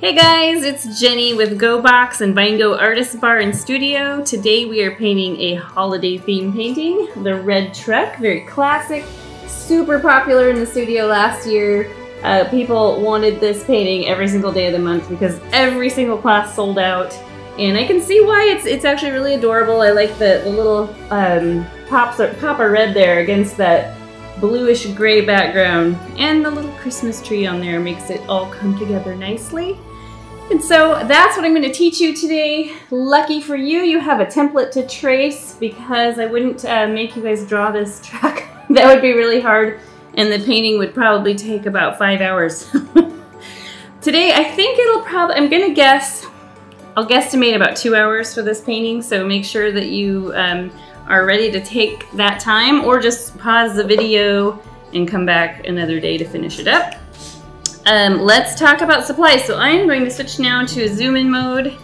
Hey guys, it's Jenny with GoghBox and Vine Gogh Artist Bar and Studio. Today we are painting a holiday theme painting, the red truck, very classic, super popular in the studio last year. People wanted this painting every single day of the month because every single class sold out. And I can see why. It's actually really adorable. I like the little popper red there against that bluish gray background, and the little Christmas tree on there makes it all come together nicely. And so that's what I'm going to teach you today. Lucky for you, you have a template to trace, because I wouldn't make you guys draw this truck. That would be really hard, and the painting would probably take about 5 hours. Today I think it'll probably, I'll guesstimate about 2 hours for this painting, so make sure that you are ready to take that time, or just pause the video and come back another day to finish it up. Let's talk about supplies. So I'm going to switch now to a zoom in mode.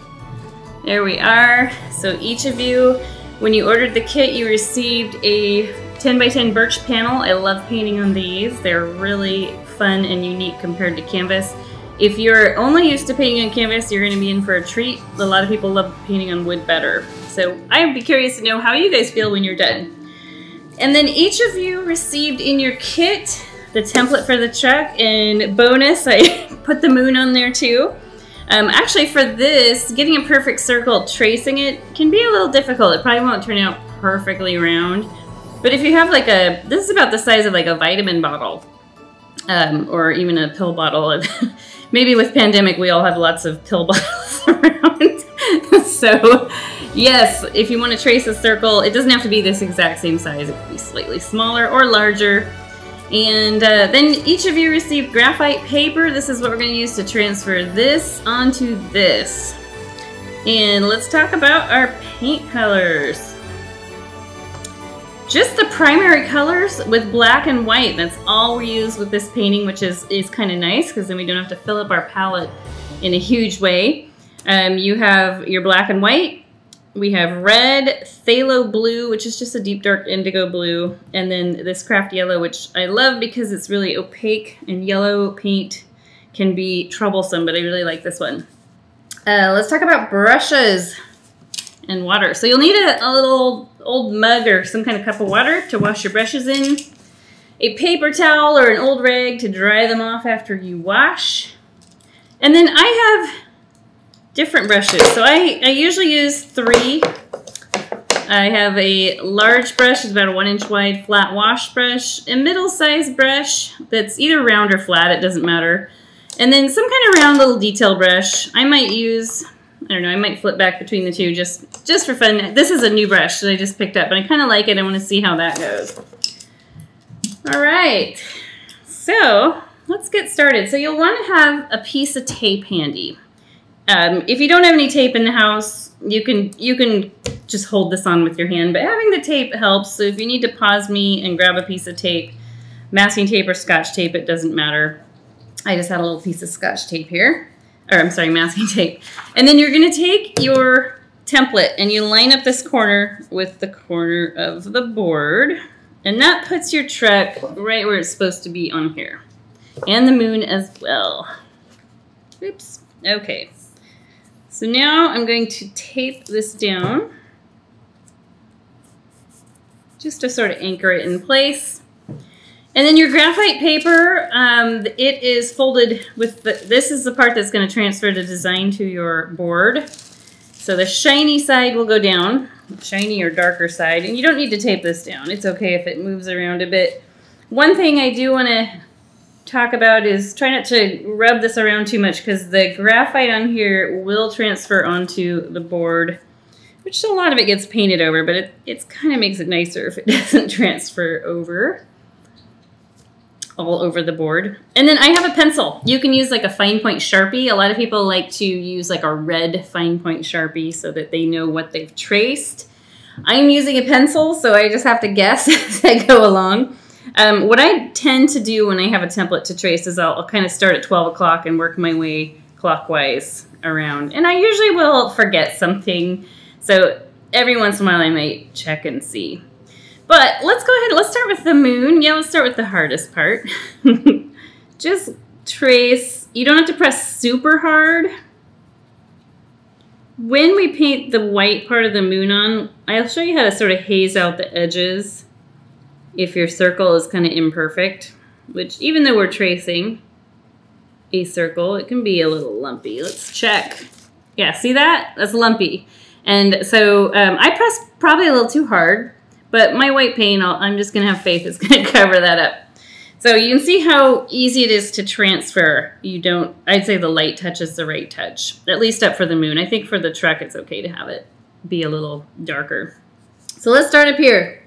There we are. So each of you, when you ordered the kit, you received a 10x10 birch panel. I love painting on these. They're really fun and unique compared to canvas. If you're only used to painting on canvas, you're going to be in for a treat. A lot of people love painting on wood better. So I'd be curious to know how you guys feel when you're done. And then each of you received in your kit the template for the truck, and bonus, I put the moon on there too. Actually for this, getting a perfect circle, tracing it can be a little difficult. It probably won't turn out perfectly round. But if you have like a, this is about the size of like a vitamin bottle. Or even a pill bottle. Maybe with pandemic, we all have lots of pill bottles around. So yes, if you want to trace a circle, it doesn't have to be this exact same size. It could be slightly smaller or larger. And then each of you received graphite paper. This is what we're going to use to transfer this onto this. And let's talk about our paint colors. Just the primary colors with black and white. That's all we use with this painting, which is kind of nice, because then we don't have to fill up our palette in a huge way. You have your black and white. We have red, phthalo blue, which is just a deep dark indigo blue, and then this craft yellow, which I love because it's really opaque, and yellow paint can be troublesome, but I really like this one. Let's talk about brushes and water. So you'll need a little old mug or some kind of cup of water to wash your brushes in, a paper towel or an old rag to dry them off after you wash. And then I have different brushes. So I usually use three. I have a large brush, it's about a 1-inch wide flat wash brush, a middle-sized brush that's either round or flat, it doesn't matter, and then some kind of round little detail brush. I might use, I don't know, I might flip back between the two just for fun. This is a new brush that I just picked up, but I kind of like it. I want to see how that goes. All right, so let's get started. So you'll want to have a piece of tape handy. If you don't have any tape in the house, you can just hold this on with your hand, but having the tape helps. So if you need to pause me and grab a piece of tape, masking tape or scotch tape, it doesn't matter. I just had a little piece of scotch tape here. Or I'm sorry, masking tape. And then you're going to take your template and you line up this corner with the corner of the board. And that puts your truck right where it's supposed to be on here. And the moon as well. Oops. Okay. So now I'm going to tape this down just to sort of anchor it in place. And then your graphite paper, it is folded with the, this is the part that's going to transfer the design to your board. So the shiny side will go down, shiny or darker side, and you don't need to tape this down. It's okay if it moves around a bit. One thing I do want to talk about is try not to rub this around too much, because the graphite on here will transfer onto the board, which a lot of it gets painted over, but it's kind of makes it nicer if it doesn't transfer over. All over the board. And then I have a pencil. You can use like a fine point Sharpie. A lot of people like to use like a red fine point Sharpie so that they know what they've traced. I'm using a pencil, so I just have to guess as I go along. What I tend to do when I have a template to trace is I'll kind of start at 12 o'clock and work my way clockwise around. And I usually will forget something. So every once in a while I might check and see. But let's go ahead, let's start with the moon. Yeah, let's start with the hardest part. Just trace. You don't have to press super hard. When we paint the white part of the moon on, I'll show you how to sort of haze out the edges if your circle is kind of imperfect, which even though we're tracing a circle, it can be a little lumpy. Let's check. Yeah, see that? That's lumpy. And so I pressed probably a little too hard, but my white paint, I'm just going to have faith it's going to cover that up. So you can see how easy it is to transfer. You don't, I'd say the light touch is the right touch, at least up for the moon. I think for the truck, it's okay to have it be a little darker. So let's start up here.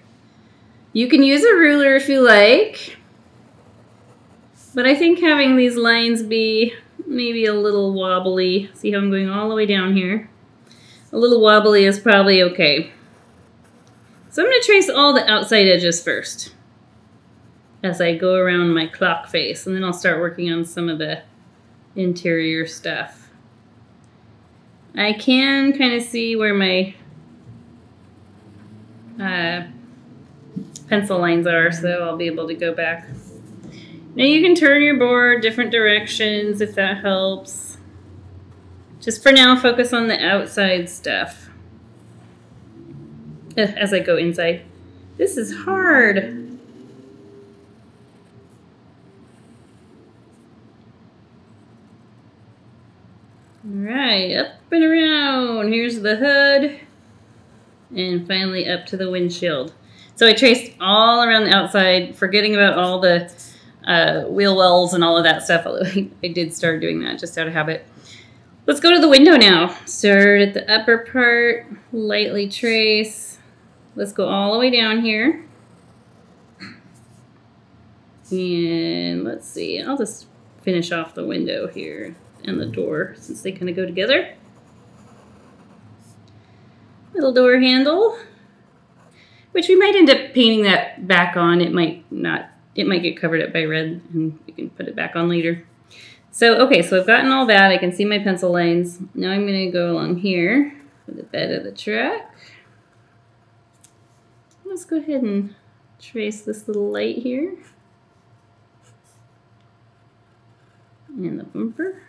You can use a ruler if you like, but I think having these lines be maybe a little wobbly, see how I'm going all the way down here? A little wobbly is probably okay. So I'm gonna trace all the outside edges first as I go around my clock face, and then I'll start working on some of the interior stuff. I can kind of see where my pencil lines are, so I'll be able to go back. Now you can turn your board different directions if that helps. Just for now, focus on the outside stuff as I go inside. This is hard. Alright, up and around. Here's the hood. And finally up to the windshield. So I traced all around the outside, forgetting about all the wheel wells and all of that stuff. Although I did start doing that just out of habit. Let's go to the window now. Start at the upper part, lightly trace. Let's go all the way down here. And let's see, I'll just finish off the window here. And the door, since they kind of go together. Little door handle, which we might end up painting that back on. It might not, it might get covered up by red, and we can put it back on later. So, okay, so I've gotten all that. I can see my pencil lines. Now I'm going to go along here for the bed of the truck. Let's go ahead and trace this little light here. And the bumper.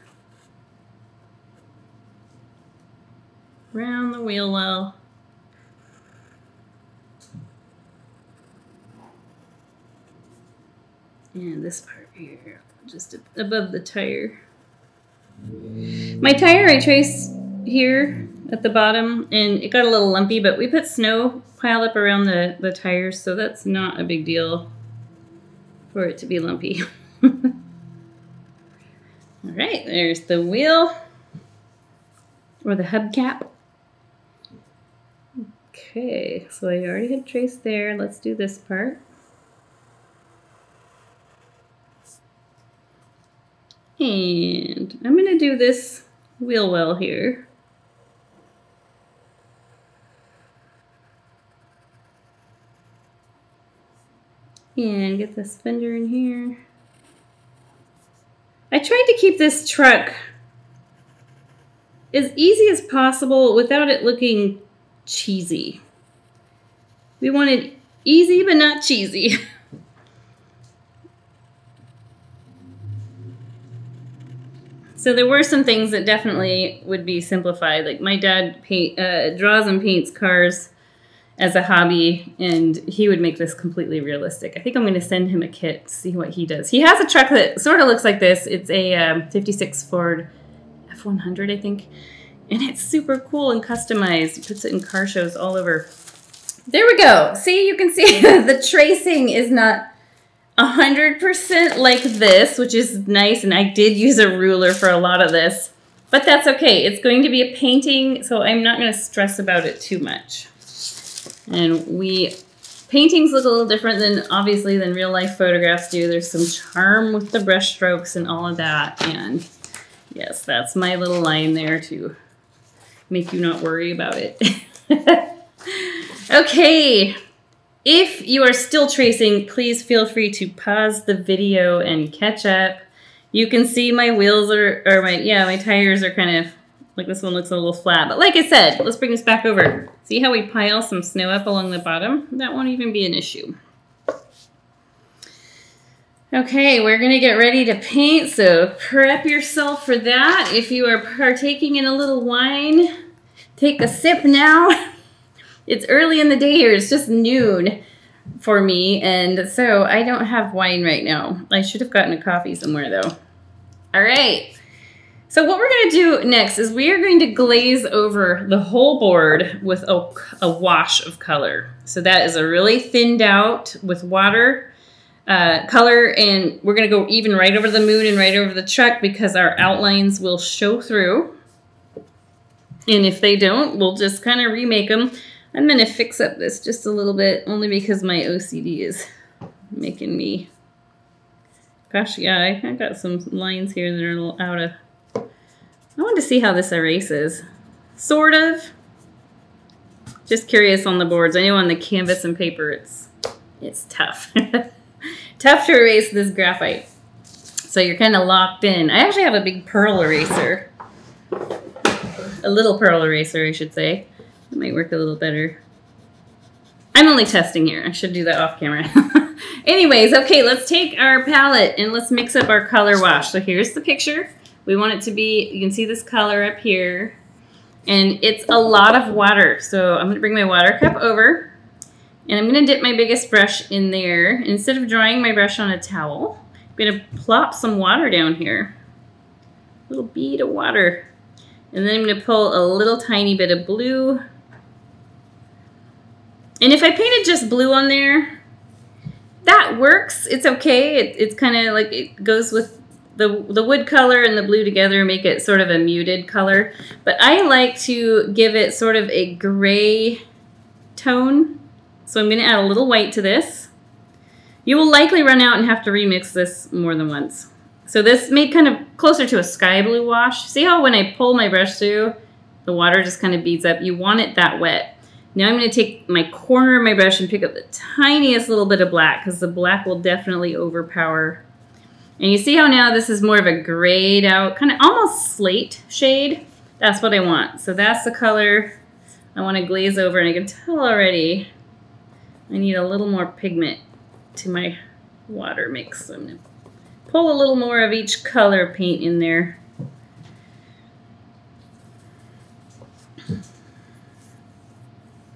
Round the wheel well. And this part here, just above the tire. My tire I traced here at the bottom, and it got a little lumpy, but we put snow piled up around the tires, so that's not a big deal for it to be lumpy. All right, there's the wheel, or the hubcap. Okay, so I already had traced there. Let's do this part. And I'm going to do this wheel well here. And get this fender in here. I tried to keep this truck as easy as possible without it looking cheesy. We wanted easy but not cheesy. So there were some things that definitely would be simplified. Like my dad draws and paints cars as a hobby, and he would make this completely realistic. I think I'm going to send him a kit to see what he does. He has a truck that sort of looks like this. It's a 56 Ford F100, I think. And it's super cool and customized. He puts it in car shows all over. There we go. See, you can see the tracing is not 100% like this, which is nice, and I did use a ruler for a lot of this, but that's okay. It's going to be a painting, so I'm not going to stress about it too much. And paintings look a little different than real life photographs do. There's some charm with the brush strokes and all of that, and yes, that's my little line there to make you not worry about it. Okay. If you are still tracing, please feel free to pause the video and catch up. You can see my wheels are, my tires are kind of, like this one looks a little flat. But like I said, let's bring this back over. See how we pile some snow up along the bottom? That won't even be an issue. Okay, we're gonna get ready to paint, so prep yourself for that. If you are partaking in a little wine, take a sip now. It's early in the day here, it's just noon for me, and so I don't have wine right now. I should have gotten a coffee somewhere though. All right, so what we're gonna do next is we are going to glaze over the whole board with a wash of color. So that is a really thinned out with water color, and we're gonna go even right over the moon and right over the truck because our outlines will show through. And if they don't, we'll just kind of remake them. I'm gonna fix up this just a little bit only because my OCD is making me, gosh, yeah, I kind of got some lines here that are a little out of, I want to see how this erases, sort of. Just curious on the boards. I know on the canvas and paper, it's tough. Tough to erase this graphite. So you're kind of locked in. I actually have a big pearl eraser, a little pearl eraser, I should say. It might work a little better. I'm only testing here. I should do that off camera. Anyways, okay, let's take our palette and let's mix up our color wash. So here's the picture. We want it to be, you can see this color up here, and it's a lot of water. So I'm gonna bring my water cup over and I'm gonna dip my biggest brush in there. Instead of drying my brush on a towel, I'm gonna plop some water down here. A little bead of water. And then I'm gonna pull a little tiny bit of blue. And if I painted just blue on there, that works. It's okay. It's kind of like it goes with the wood color and the blue together, make it sort of a muted color. But I like to give it sort of a gray tone. So I'm going to add a little white to this. You will likely run out and have to remix this more than once. So this made kind of closer to a sky blue wash. See how when I pull my brush through, the water just kind of beads up. You want it that wet. Now I'm going to take my corner of my brush and pick up the tiniest little bit of black because the black will definitely overpower. And you see how now this is more of a grayed out, kind of almost slate shade. That's what I want. So that's the color I want to glaze over. And I can tell already I need a little more pigment to my water mix. So I'm going to pull a little more of each color paint in there.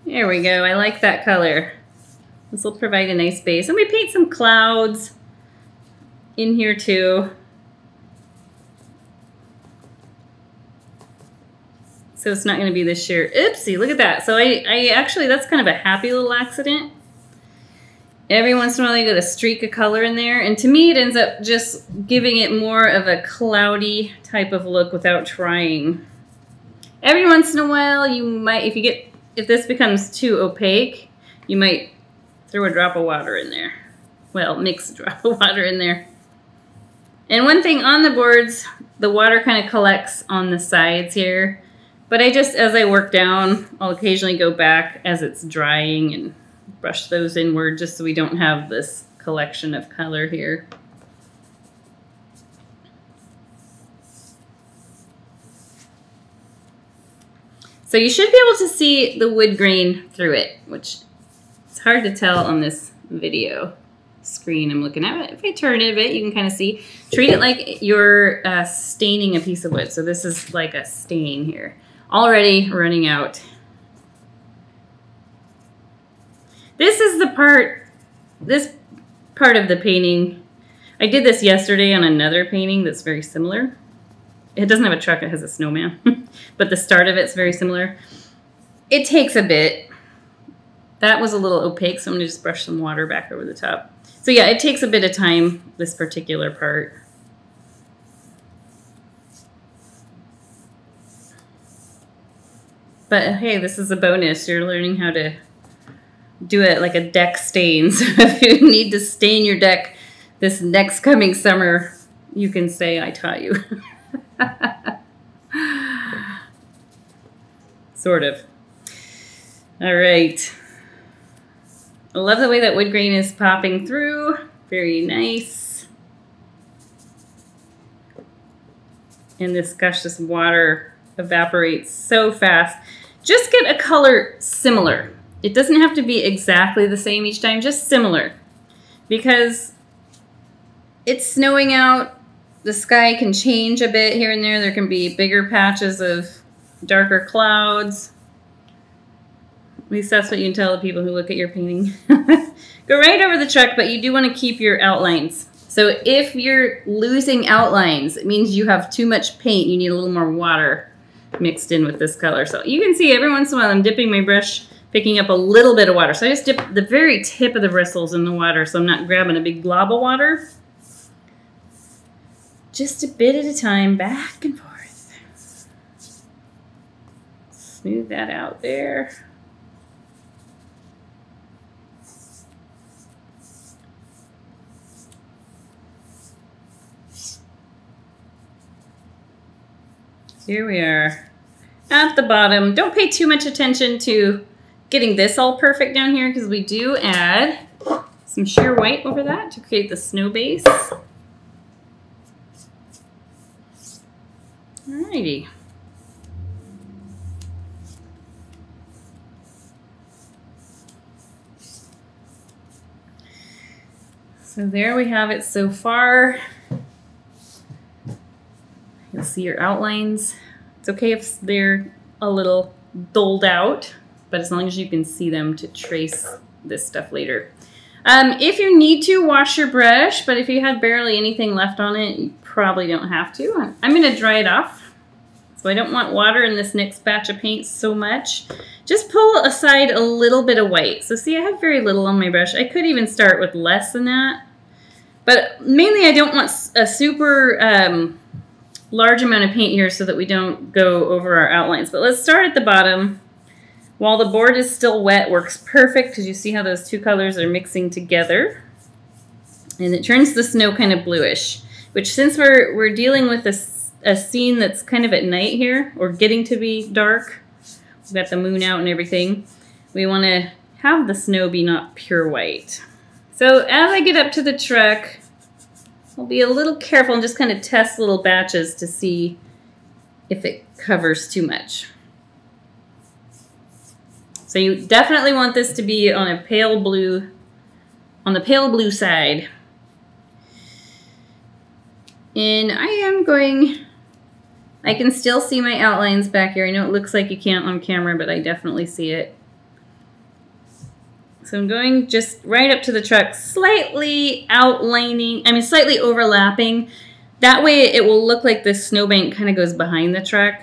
There we go, I like that color. This will provide a nice base. And we paint some clouds in here too. So it's not gonna be this sheer, oopsie, look at that. So I actually, that's kind of a happy little accident. Every once in a while you get a streak of color in there. And to me it ends up just giving it more of a cloudy type of look without trying. Every once in a while you might, if this becomes too opaque, you might throw a drop of water in there. Well, mix a drop of water in there. And one thing on the boards, the water kind of collects on the sides here, but I just, as I work down, I'll occasionally go back as it's drying and brush those inward just so we don't have this collection of color here. So you should be able to see the wood grain through it, which it's hard to tell on this video screen I'm looking at. If I turn it a bit, you can kind of see. Treat it like you're staining a piece of wood. So this is like a stain here. Already running out. This is the part, this part of the painting. I did this yesterday on another painting that's very similar. It doesn't have a truck, it has a snowman. But the start of it's very similar. It takes a bit. That was a little opaque, so I'm gonna just brush some water back over the top. So yeah, it takes a bit of time, this particular part. But hey, this is a bonus. You're learning how to do it like a deck stain. So if you need to stain your deck this next coming summer, you can say, I taught you. Sort of. All right. I love the way that wood grain is popping through. Very nice. And this, gosh, this water evaporates so fast. Just get a color similar. It doesn't have to be exactly the same each time, just similar. Because It's snowing out. The sky can change a bit here and there. There can be bigger patches of darker clouds. At least that's what you can tell the people who look at your painting. Go right over the truck, but you do want to keep your outlines. So if you're losing outlines, it means you have too much paint. You need a little more water mixed in with this color. So you can see every once in a while I'm dipping my brush, picking up a little bit of water. So I just dip the very tip of the bristles in the water so I'm not grabbing a big glob of water. Just a bit at a time, back and forth. Smooth that out there. Here we are at the bottom. Don't pay too much attention to getting this all perfect down here because we do add some sheer white over that to create the snow base. Alrighty. So there we have it so far. You'll see your outlines. It's okay if they're a little doled out, but as long as you can see them to trace this stuff later. If you need to, wash your brush, but if you have barely anything left on it, you probably don't have to. I'm gonna dry it off. So I don't want water in this next batch of paint so much. Just pull aside a little bit of white. So see, I have very little on my brush. I could even start with less than that, but mainly I don't want a super, large amount of paint here so that we don't go over our outlines. But let's start at the bottom. While the board is still wet, works perfect because you see how those two colors are mixing together. And it turns the snow kind of bluish, which since we're dealing with a scene that's kind of at night here, or getting to be dark, we've got the moon out and everything, we want to have the snow be not pure white. So as I get up to the truck, I'll be a little careful and just kind of test little batches to see if it covers too much. So you definitely want this to be on a pale blue, on the pale blue side. And I am going, I can still see my outlines back here. I know it looks like you can't on camera, but I definitely see it. So I'm going just right up to the truck, slightly outlining, I mean slightly overlapping. That way it will look like this snowbank kind of goes behind the truck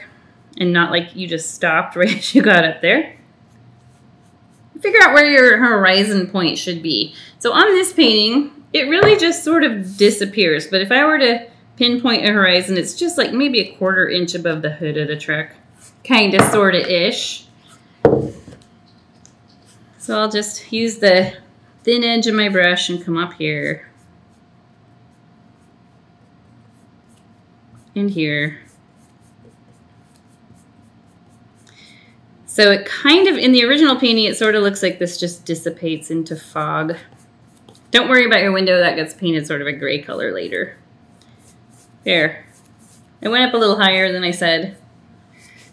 and not like you just stopped right as you got up there. Figure out where your horizon point should be. So on this painting, it really just sort of disappears. But if I were to pinpoint a horizon, it's just like maybe a quarter inch above the hood of the truck. Kind of, sort of-ish. So I'll just use the thin edge of my brush and come up here. And here. So it kind of, in the original painting, it sort of looks like this just dissipates into fog. Don't worry about your window, that gets painted sort of a gray color later. There. I went up a little higher than I said,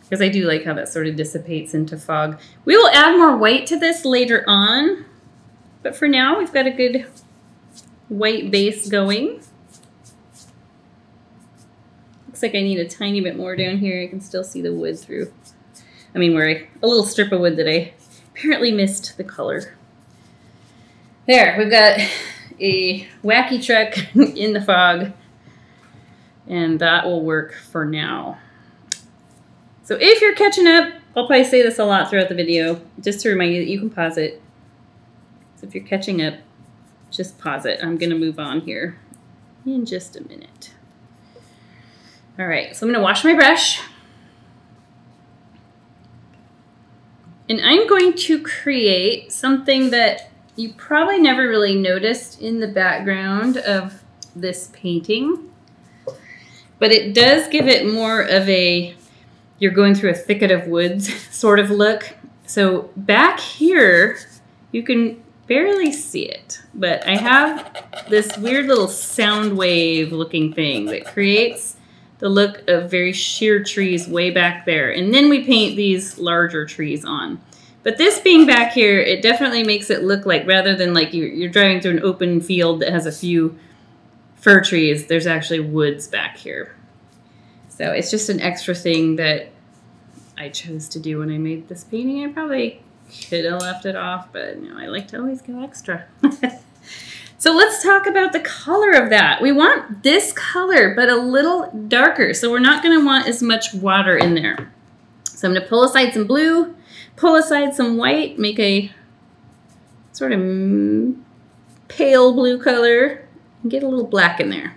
because I do like how that sort of dissipates into fog. We will add more white to this later on, but for now we've got a good white base going. Looks like I need a tiny bit more down here. I can still see the wood through. I mean, a little strip of wood that I apparently missed the color. There, we've got a wacky truck in the fog, and that will work for now. So if you're catching up, I'll probably say this a lot throughout the video, just to remind you that you can pause it. So if you're catching up, just pause it. I'm gonna move on here in just a minute. All right, so I'm gonna wash my brush. And I'm going to create something that you probably never really noticed in the background of this painting, but it does give it more of a you're going through a thicket of woods sort of look. So back here, you can barely see it, but I have this weird little sound wave looking thing that creates the look of very sheer trees way back there. And then we paint these larger trees on. But this being back here, it definitely makes it look like, rather than like you're driving through an open field that has a few fir trees. There's actually woods back here. So it's just an extra thing that I chose to do when I made this painting. I probably could have left it off, but you know, I like to always go extra. So let's talk about the color of that. We want this color, but a little darker. So we're not gonna want as much water in there. So I'm gonna pull aside some blue, pull aside some white, make a sort of pale blue color, and get a little black in there.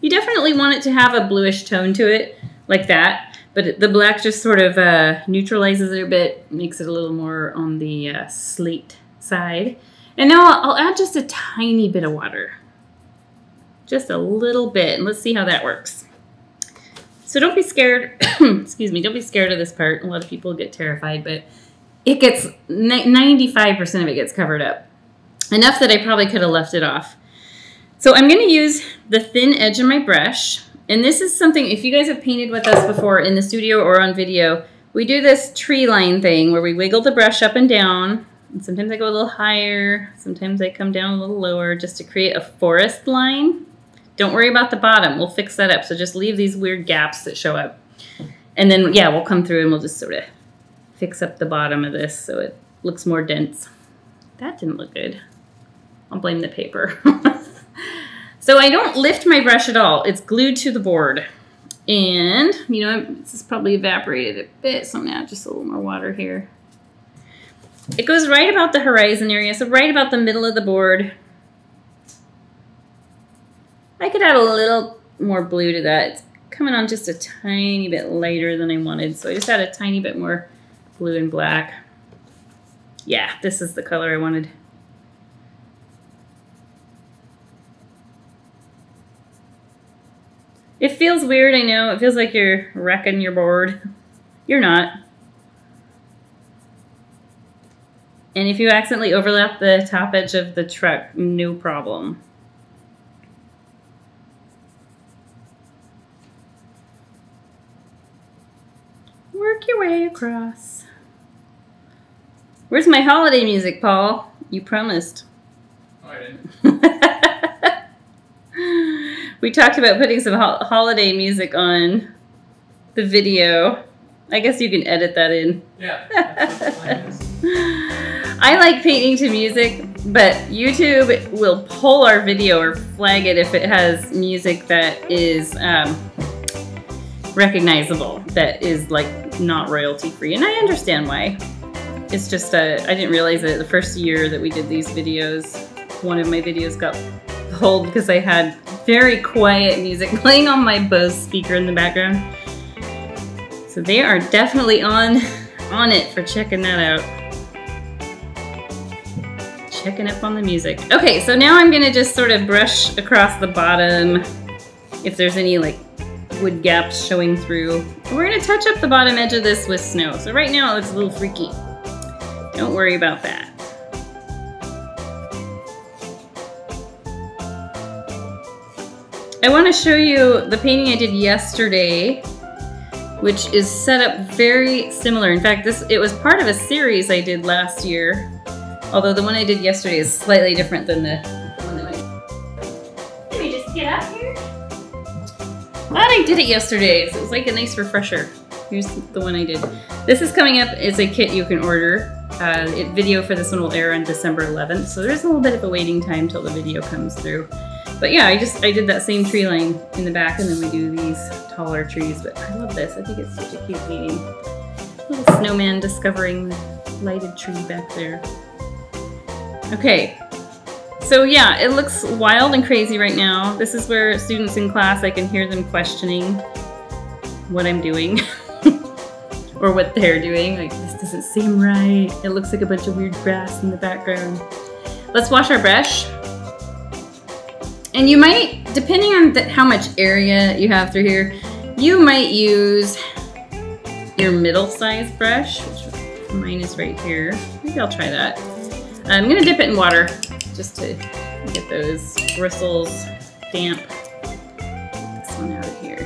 You definitely want it to have a bluish tone to it, like that, but the black just sort of neutralizes it a bit, makes it a little more on the slate side. And now I'll add just a tiny bit of water. Just a little bit, and let's see how that works. So don't be scared, excuse me, don't be scared of this part. A lot of people get terrified, but it gets, 95% of it gets covered up. Enough that I probably could have left it off. So I'm gonna use the thin edge of my brush. And this is something, if you guys have painted with us before in the studio or on video, we do this tree line thing where we wiggle the brush up and down. And sometimes I go a little higher, sometimes I come down a little lower just to create a forest line. Don't worry about the bottom, we'll fix that up. So just leave these weird gaps that show up. And then, yeah, we'll come through and we'll just sort of fix up the bottom of this so it looks more dense. That didn't look good. I'll blame the paper. So I don't lift my brush at all. It's glued to the board. And, you know, this is probably evaporated a bit, so I'm gonna add just a little more water here. It goes right about the horizon area, so right about the middle of the board. I could add a little more blue to that. It's coming on just a tiny bit lighter than I wanted, so I just add a tiny bit more blue and black. Yeah, this is the color I wanted. It feels weird, I know. It feels like you're wrecking your board. You're not. And if you accidentally overlap the top edge of the truck, no problem. Work your way across. Where's my holiday music, Paul? You promised. Oh, I didn't. We talked about putting some holiday music on the video. I guess you can edit that in. Yeah. I like painting to music, but YouTube will pull our video or flag it if it has music that is recognizable, that is like not royalty free. And I understand why. It's just, I didn't realize it the first year that we did these videos. One of my videos got pulled because I had very quiet music playing on my Bose speaker in the background. So they are definitely on it for checking that out. Checking up on the music. Okay, so now I'm gonna just sort of brush across the bottom if there's any like wood gaps showing through. And we're gonna touch up the bottom edge of this with snow. So right now it looks a little freaky. Don't worry about that. I want to show you the painting I did yesterday, which is set up very similar. In fact, it was part of a series I did last year, although the one I did yesterday is slightly different than the one that I... Can we just get up here? Glad I did it yesterday, so it was like a nice refresher. Here's the one I did. This is coming up as a kit you can order. Video for this one will air on December 11th, so there's a little bit of a waiting time till the video comes through. But yeah, I did that same tree line in the back, and then we do these taller trees. But I love this. I think it's such a cute painting. Little snowman discovering the lighted tree back there. Okay. So yeah, it looks wild and crazy right now. This is where students in class, I can hear them questioning what I'm doing or what they're doing. Like, this doesn't seem right. It looks like a bunch of weird grass in the background. Let's wash our brush. And you might, depending on how much area you have through here, you might use your middle-sized brush, which mine is right here. Maybe I'll try that. I'm gonna dip it in water just to get those bristles damp. Get this one out of here.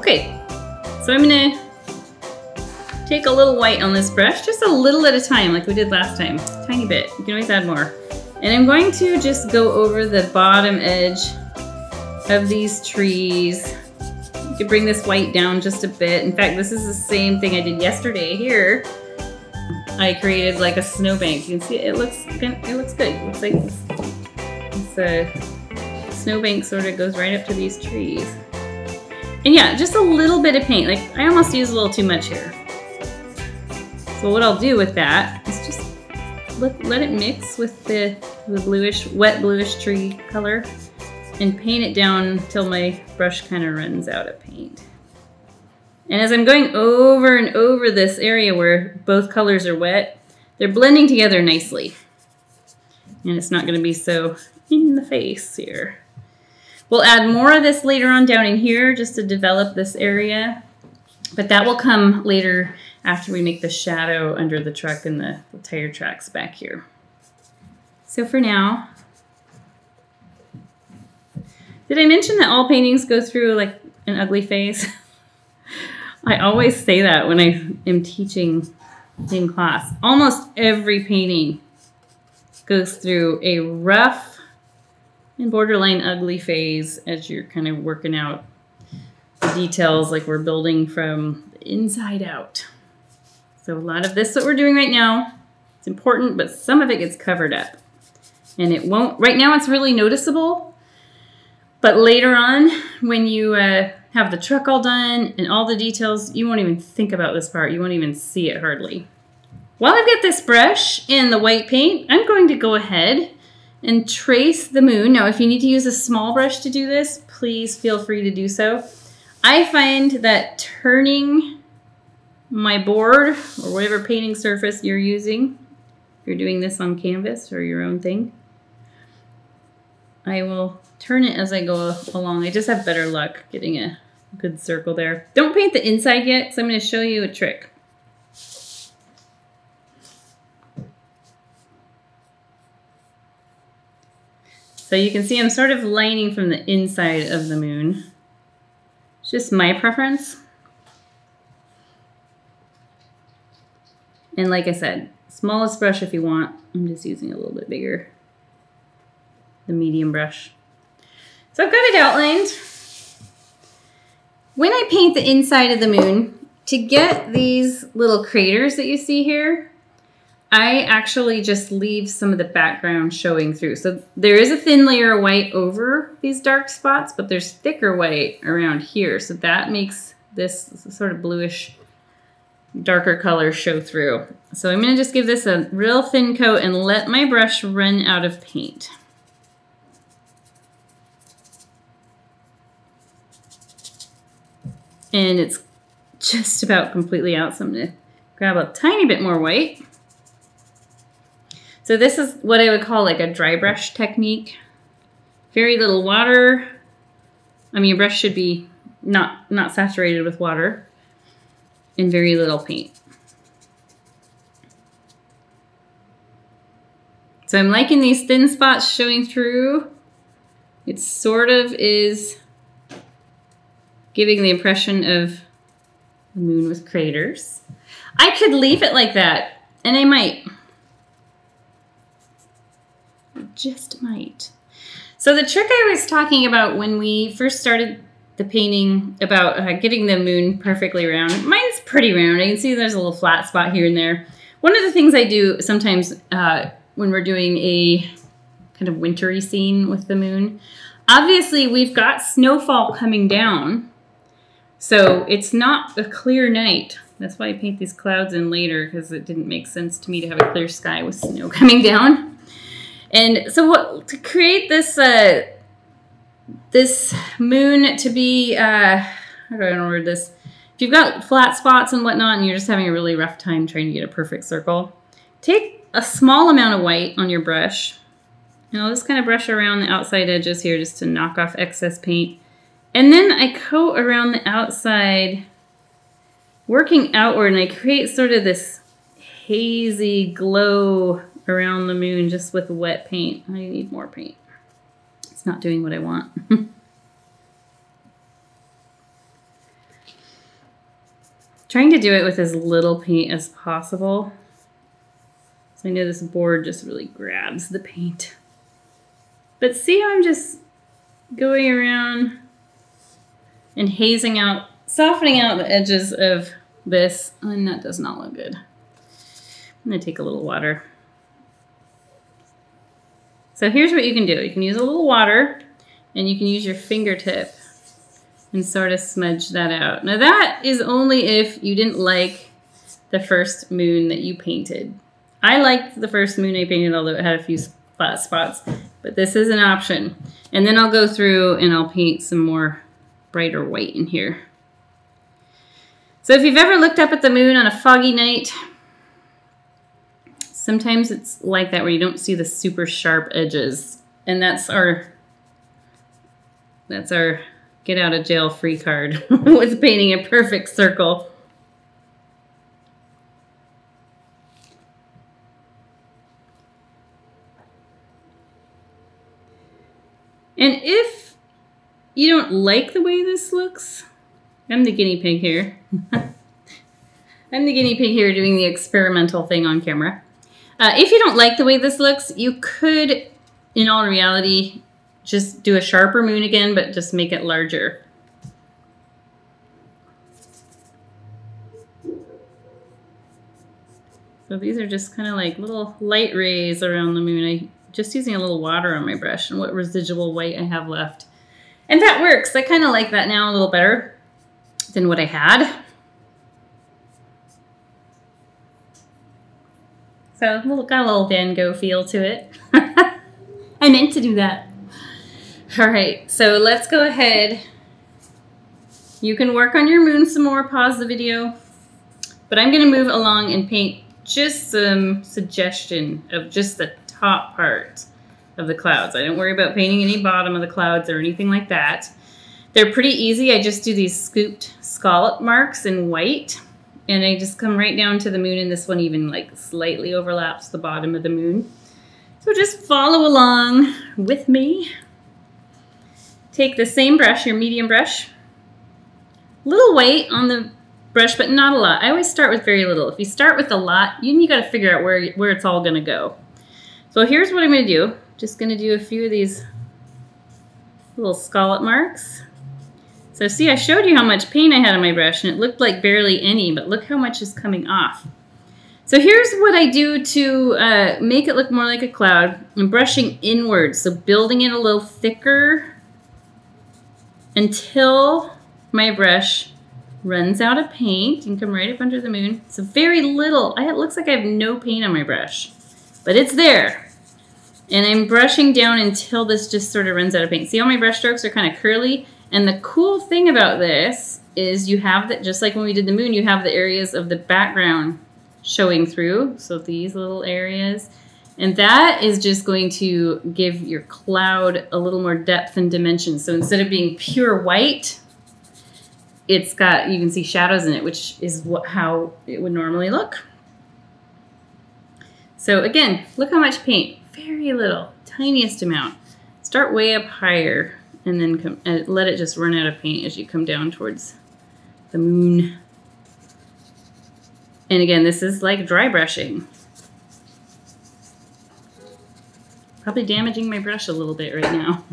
Okay, so I'm gonna Take a little white on this brush, just a little at a time, like we did last time. Tiny bit, you can always add more. And I'm going to just go over the bottom edge of these trees. You can bring this white down just a bit. In fact, this is the same thing I did yesterday here. I created like a snowbank. You can see it looks good. It looks like it's a snowbank, sort of goes right up to these trees. And yeah, just a little bit of paint. Like I almost used a little too much here. So what I'll do with that is just let it mix with the bluish, wet bluish tree color and paint it down till my brush kind of runs out of paint. And as I'm going over and over this area where both colors are wet, they're blending together nicely. And it's not gonna be so in the face here. We'll add more of this later on down in here just to develop this area, but that will come later after we make the shadow under the truck and the tire tracks back here. So for now, did I mention that all paintings go through like an ugly phase? I always say that when I am teaching in class. Almost every painting goes through a rough and borderline ugly phase as you're kind of working out the details, like we're building from the inside out. So a lot of this, what we're doing right now, it's important, but some of it gets covered up. And it won't, right now it's really noticeable, but later on when you have the truck all done and all the details, you won't even think about this part. You won't even see it hardly. While I've got this brush in the white paint, I'm going to go ahead and trace the moon. Now, if you need to use a small brush to do this, please feel free to do so. I find that turning my board or whatever painting surface you're using, if you're doing this on canvas or your own thing, I will turn it as I go along. I just have better luck getting a good circle there. Don't paint the inside yet, so I'm going to show you a trick. So you can see I'm sort of lining from the inside of the moon. It's just my preference. And like I said, smallest brush if you want. I'm just using a little bit bigger, the medium brush. So I've got it outlined. When I paint the inside of the moon, to get these little craters that you see here, I actually just leave some of the background showing through. So there is a thin layer of white over these dark spots, but there's thicker white around here. So that makes this sort of bluish, darker color show through. So I'm gonna just give this a real thin coat and let my brush run out of paint. And it's just about completely out, so I'm gonna grab a tiny bit more white. So this is what I would call like a dry brush technique. Very little water. I mean, your brush should be not saturated with water, and very little paint. So I'm liking these thin spots showing through. It sort of is giving the impression of a moon with craters. I could leave it like that, and I might. Just might. So the trick I was talking about when we first started the painting about getting the moon perfectly round. Mine's pretty round. I can see there's a little flat spot here and there. One of the things I do sometimes when we're doing a kind of wintry scene with the moon, obviously we've got snowfall coming down, so it's not a clear night. That's why I paint these clouds in later, because it didn't make sense to me to have a clear sky with snow coming down. And so what, to create this this moon to be, how do I word this? If you've got flat spots and whatnot and you're just having a really rough time trying to get a perfect circle, take a small amount of white on your brush. And I'll just kind of brush around the outside edges here just to knock off excess paint. And then I coat around the outside, working outward, and I create sort of this hazy glow around the moon just with wet paint. I need more paint. It's not doing what I want. Trying to do it with as little paint as possible. So I know this board just really grabs the paint. But see how I'm just going around and hazing out, softening out the edges of this. And that does not look good. I'm gonna take a little water. So here's what you can do. You can use a little water and you can use your fingertip and sort of smudge that out. Now that is only if you didn't like the first moon that you painted. I liked the first moon I painted, although it had a few flat spots, but this is an option. And then I'll go through and I'll paint some more brighter white in here. So if you've ever looked up at the moon on a foggy night, sometimes it's like that where you don't see the super sharp edges. And that's our get out of jail free card with painting a perfect circle. And if you don't like the way this looks, I'm the guinea pig here. I'm the guinea pig here doing the experimental thing on camera. If you don't like the way this looks, you could, in all reality, just do a sharper moon again, but just make it larger. So these are just kind of like little light rays around the moon. I just using a little water on my brush and what residual white I have left. And that works. I kind of like that now a little better than what I had. So got a little Van Gogh feel to it. I meant to do that. All right, so let's go ahead. You can work on your moon some more, pause the video, but I'm gonna move along and paint just some suggestion of just the top part of the clouds. I don't worry about painting any bottom of the clouds or anything like that. They're pretty easy. I just do these scooped scallop marks in white. And I just come right down to the moon, and this one even like slightly overlaps the bottom of the moon. So just follow along with me. Take the same brush, your medium brush. Little weight on the brush, but not a lot. I always start with very little. If you start with a lot, you gotta figure out where it's all gonna go. So here's what I'm gonna do. Just gonna do a few of these little scallop marks. So see, I showed you how much paint I had on my brush and it looked like barely any, but look how much is coming off. So here's what I do to make it look more like a cloud. I'm brushing inwards, so building it a little thicker until my brush runs out of paint and come right up under the moon. So very little, it looks like I have no paint on my brush, but it's there. And I'm brushing down until this just sort of runs out of paint. See how my brush strokes are kind of curly? And the cool thing about this is you have that, just like when we did the moon, you have the areas of the background showing through. So these little areas. And that is just going to give your cloud a little more depth and dimension. So instead of being pure white, it's got, you can see shadows in it, which is how it would normally look. So again, look how much paint, very little, tiniest amount. Start way up higher. And then come, let it just run out of paint as you come down towards the moon. And again, this is like dry brushing. Probably damaging my brush a little bit right now.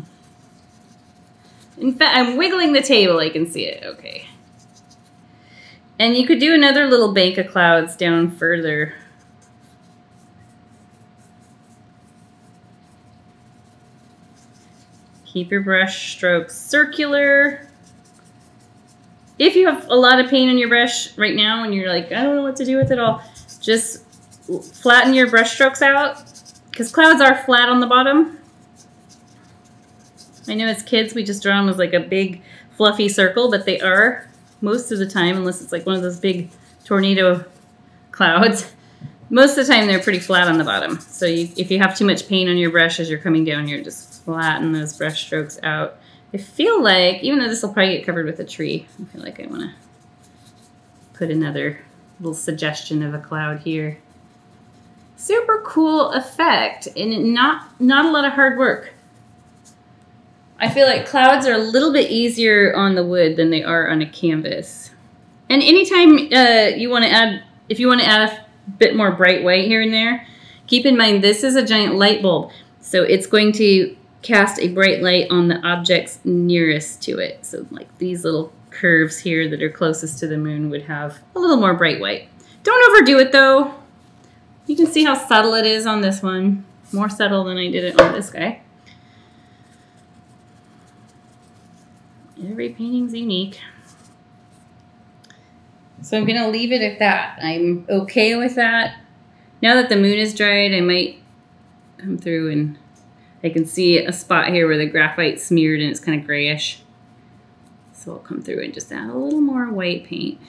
In fact, I'm wiggling the table, I can see it, okay. And you could do another little bank of clouds down further. Keep your brush strokes circular. If you have a lot of paint on your brush right now and you're like, I don't know what to do with it all, just flatten your brush strokes out because clouds are flat on the bottom. I know as kids we just draw them as like a big fluffy circle, but they are most of the time, unless it's like one of those big tornado clouds, most of the time they're pretty flat on the bottom. So if you have too much paint on your brush as you're coming down, you're just flatten those brush strokes out. I feel like, even though this will probably get covered with a tree, I feel like I want to put another little suggestion of a cloud here. Super cool effect, and not a lot of hard work. I feel like clouds are a little bit easier on the wood than they are on a canvas. And anytime you want to add, if you want to add a bit more bright white here and there, keep in mind this is a giant light bulb. So it's going to cast a bright light on the objects nearest to it. So like these little curves here that are closest to the moon would have a little more bright white. Don't overdo it though. You can see how subtle it is on this one. More subtle than I did it on this guy. Every painting's unique. So I'm gonna leave it at that. I'm okay with that. Now that the moon is dried, I might come through and I can see a spot here where the graphite's smeared and it's kind of grayish. So I'll come through and just add a little more white paint.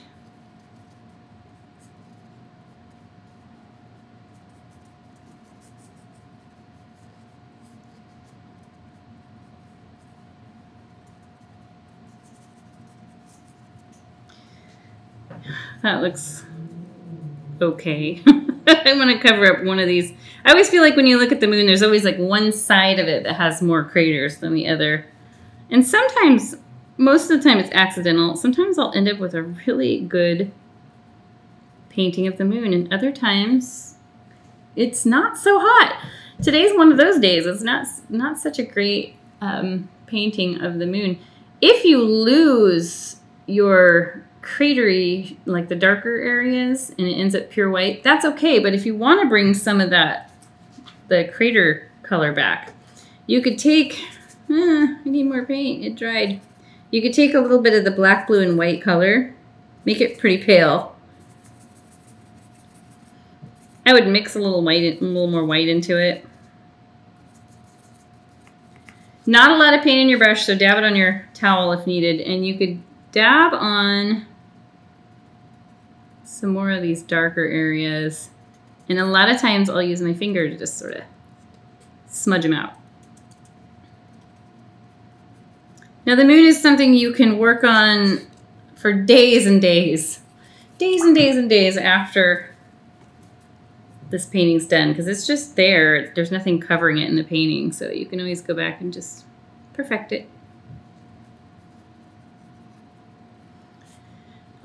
That looks okay. I want to cover up one of these. I always feel like when you look at the moon, there's always like one side of it that has more craters than the other. And sometimes, most of the time it's accidental. Sometimes I'll end up with a really good painting of the moon, and other times it's not so hot. Today's one of those days. It's not such a great painting of the moon. If you lose your cratery, like the darker areas, and it ends up pure white, that's okay. But if you want to bring some of that, the crater color back, you could take, I need more paint, it dried. You could take a little bit of the black, blue, and white color, make it pretty pale. I would mix a little white, a little more white into it. Not a lot of paint in your brush, so dab it on your towel if needed, and you could dab on some more of these darker areas. And a lot of times I'll use my finger to just sort of smudge them out. Now the moon is something you can work on for days and days. Days and days and days after this painting's done, because it's just there. There's nothing covering it in the painting, so you can always go back and just perfect it.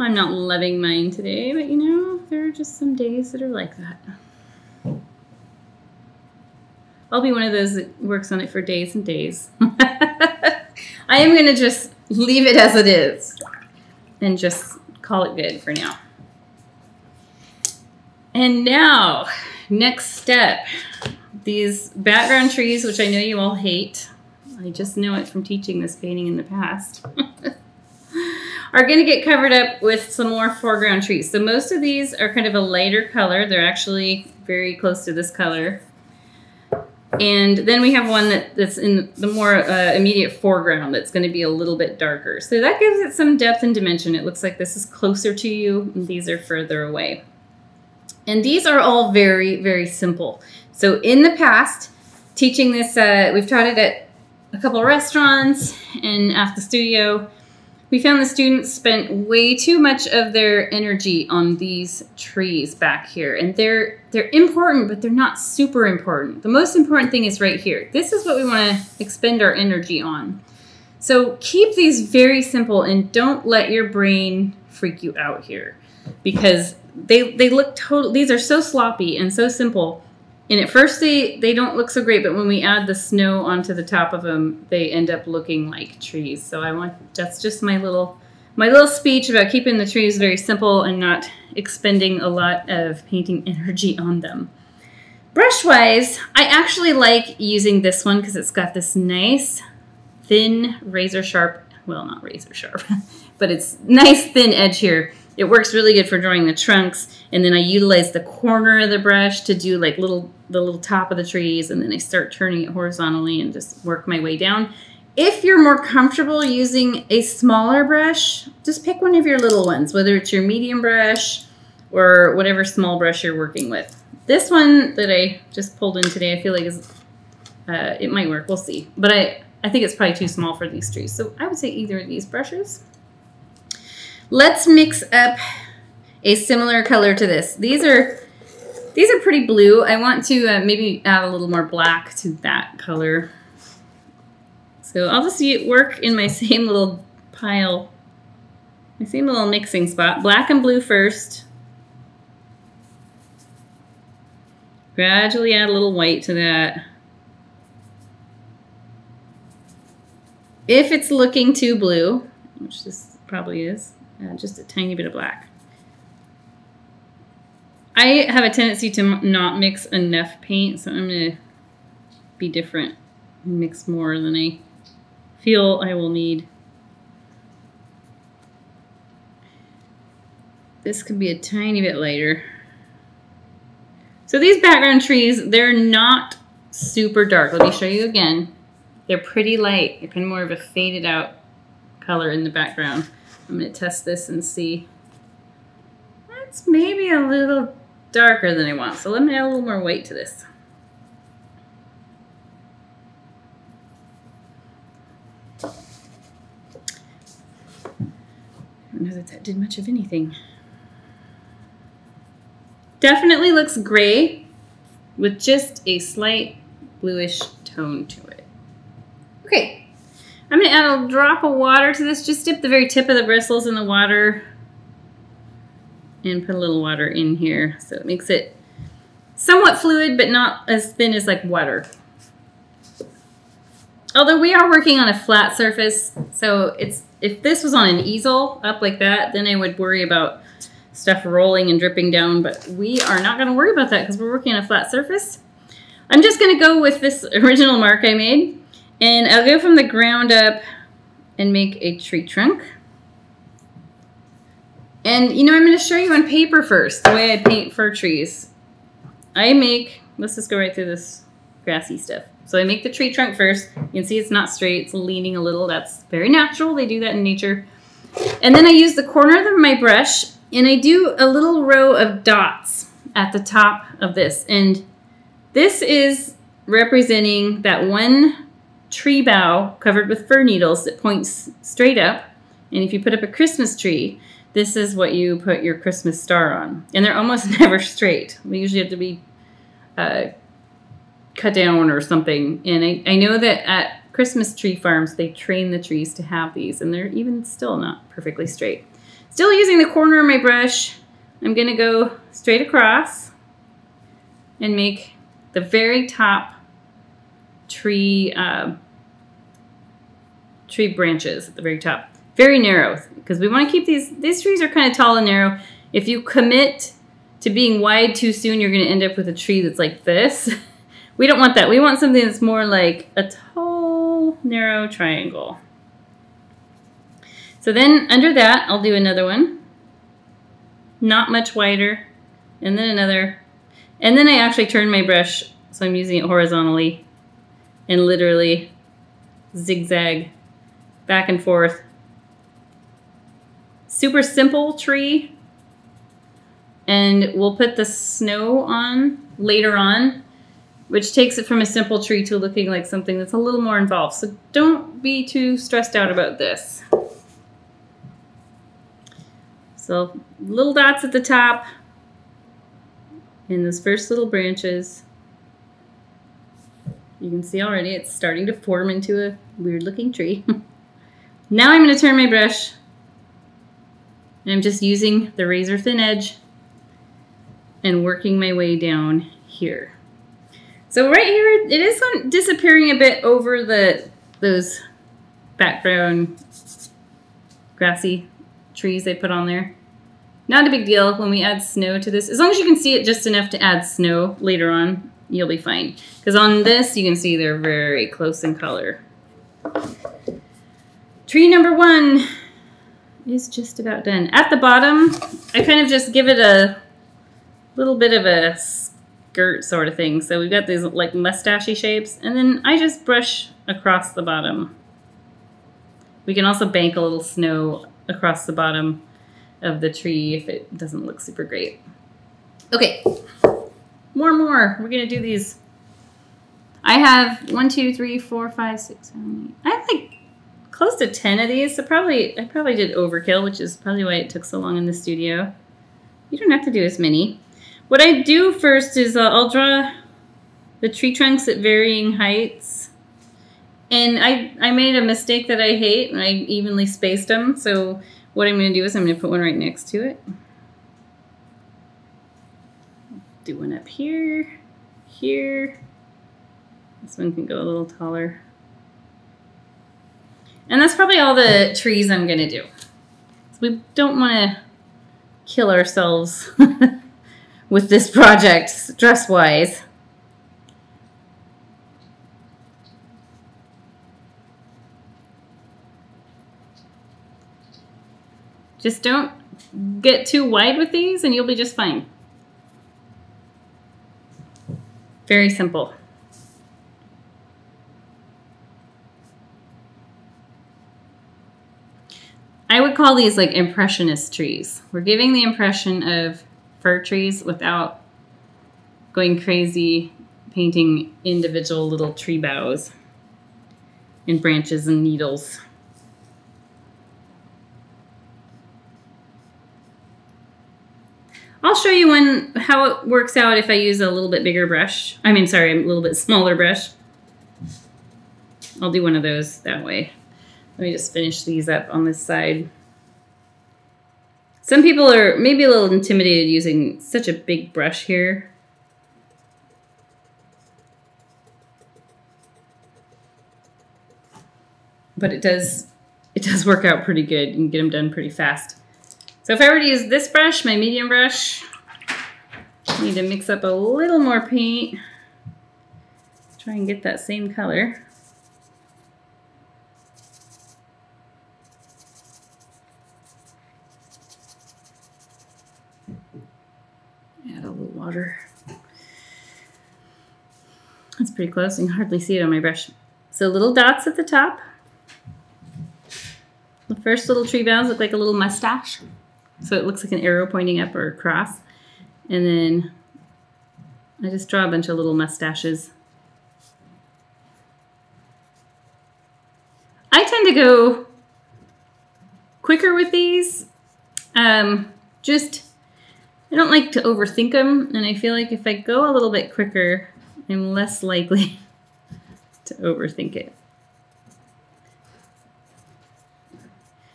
I'm not loving mine today, but you know, there are just some days that are like that. I'll be one of those that works on it for days and days. I am gonna just leave it as it is and just call it good for now. And now, next step, these background trees, which I know you all hate. I just know it from teaching this painting in the past. Are going to get covered up with some more foreground trees. So most of these are kind of a lighter color. They're actually very close to this color. And then we have one that's in the more immediate foreground that's going to be a little bit darker. So that gives it some depth and dimension. It looks like this is closer to you and these are further away. And these are all very, very simple. So in the past, teaching this, we've taught it at a couple restaurants and at the studio. We found the students spent way too much of their energy on these trees back here. And they're important, but they're not super important. The most important thing is right here. This is what we want to expend our energy on. So keep these very simple and don't let your brain freak you out here, because they look total. These are so sloppy and so simple. And at first they don't look so great, but when we add the snow onto the top of them, they end up looking like trees. So I want, that's just my little speech about keeping the trees very simple and not expending a lot of painting energy on them. Brush-wise, I actually like using this one because it's got this nice thin razor sharp, well, not razor sharp, but it's nice thin edge here. It works really good for drawing the trunks, and then I utilize the corner of the brush to do like the little top of the trees, and then I start turning it horizontally and just work my way down. If you're more comfortable using a smaller brush, just pick one of your little ones, whether it's your medium brush or whatever small brush you're working with. This one that I just pulled in today, I feel like is it might work, we'll see. But I think it's probably too small for these trees, so I would say either of these brushes. Let's mix up a similar color to this. These are pretty blue. I want to maybe add a little more black to that color. So I'll just work in my same little pile I see a little mixing spot. Black and blue first. Gradually add a little white to that. If it's looking too blue, which this probably is, just a tiny bit of black. I have a tendency to not mix enough paint, so I'm going to be different and mix more than I feel I will need. This could be a tiny bit lighter. So these background trees, they're not super dark. Let me show you again. They're pretty light. They're kind of more of a faded out color in the background. I'm going to test this and see. That's maybe a little darker than I want. So let me add a little more white to this. I don't know that that did much of anything. Definitely looks gray with just a slight bluish tone to it. Okay, I'm gonna add a drop of water to this. Just dip the very tip of the bristles in the water and put a little water in here so it makes it somewhat fluid but not as thin as like water. Although we are working on a flat surface, so it's if this was on an easel up like that, then I would worry about stuff rolling and dripping down, but we are not gonna worry about that because we're working on a flat surface. I'm just gonna go with this original mark I made, and I'll go from the ground up and make a tree trunk. And you know, I'm gonna show you on paper first, the way I paint fir trees. Let's just go right through this grassy stuff. So I make the tree trunk first. You can see it's not straight, it's leaning a little. That's very natural, they do that in nature. And then I use the corner of my brush and I do a little row of dots at the top of this. And this is representing that one tree bough covered with fir needles that points straight up. And if you put up a Christmas tree, this is what you put your Christmas star on. And they're almost never straight. They usually have to be cut down or something. And I know that at Christmas tree farms, they train the trees to have these, and they're even still not perfectly straight. Still using the corner of my brush, I'm gonna go straight across and make the very top tree, tree branches at the very top. Very narrow, because we wanna keep these trees are kinda tall and narrow. If you commit to being wide too soon, you're gonna end up with a tree that's like this. We don't want that. We want something that's more like a tall, narrow triangle. So then under that, I'll do another one, not much wider, and then another. And then I actually turn my brush, so I'm using it horizontally and literally zigzag back and forth. Super simple tree. And we'll put the snow on later on, which takes it from a simple tree to looking like something that's a little more involved. So don't be too stressed out about this. So little dots at the top and those first little branches. You can see already it's starting to form into a weird looking tree. Now I'm going to turn my brush and I'm just using the razor thin edge and working my way down here. So right here it is disappearing a bit over those background grassy trees I put on there. Not a big deal when we add snow to this. As long as you can see it just enough to add snow later on, you'll be fine. Because on this, you can see they're very close in color. Tree number one is just about done. At the bottom, I kind of just give it a little bit of a skirt sort of thing. So we've got these like mustachy shapes, and then I just brush across the bottom. We can also bank a little snow across the bottom of the tree if it doesn't look super great. Okay, more. We're gonna do these. I have 1, 2, 3, 4, 5, 6, 7, 8. I have like close to 10 of these, so I probably did overkill, which is probably why it took so long in the studio. You don't have to do as many. What I do first is I'll draw the tree trunks at varying heights. And I made a mistake that I hate, and I evenly spaced them. So What I'm going to do is I'm going to put one right next to it. Do one up here, here. This one can go a little taller. And that's probably all the trees I'm going to do. So we don't want to kill ourselves with this project stress-wise. Just don't get too wide with these and you'll be just fine. Very simple. I would call these like impressionist trees. We're giving the impression of fir trees without going crazy painting individual little tree boughs and branches and needles. I'll show you how it works out if I use a little bit bigger brush. I mean, sorry, a little bit smaller brush. I'll do one of those that way. Let me just finish these up on this side. Some people are maybe a little intimidated using such a big brush here. But it does work out pretty good. You can get them done pretty fast. So if I were to use this brush, my medium brush, I need to mix up a little more paint. Let's try and get that same color. Add a little water. That's pretty close. You can hardly see it on my brush. So little dots at the top. The first little tree boughs look like a little mustache. So it looks like an arrow pointing up or across. And then I just draw a bunch of little mustaches. I tend to go quicker with these. I don't like to overthink them. And I feel like if I go a little bit quicker, I'm less likely to overthink it.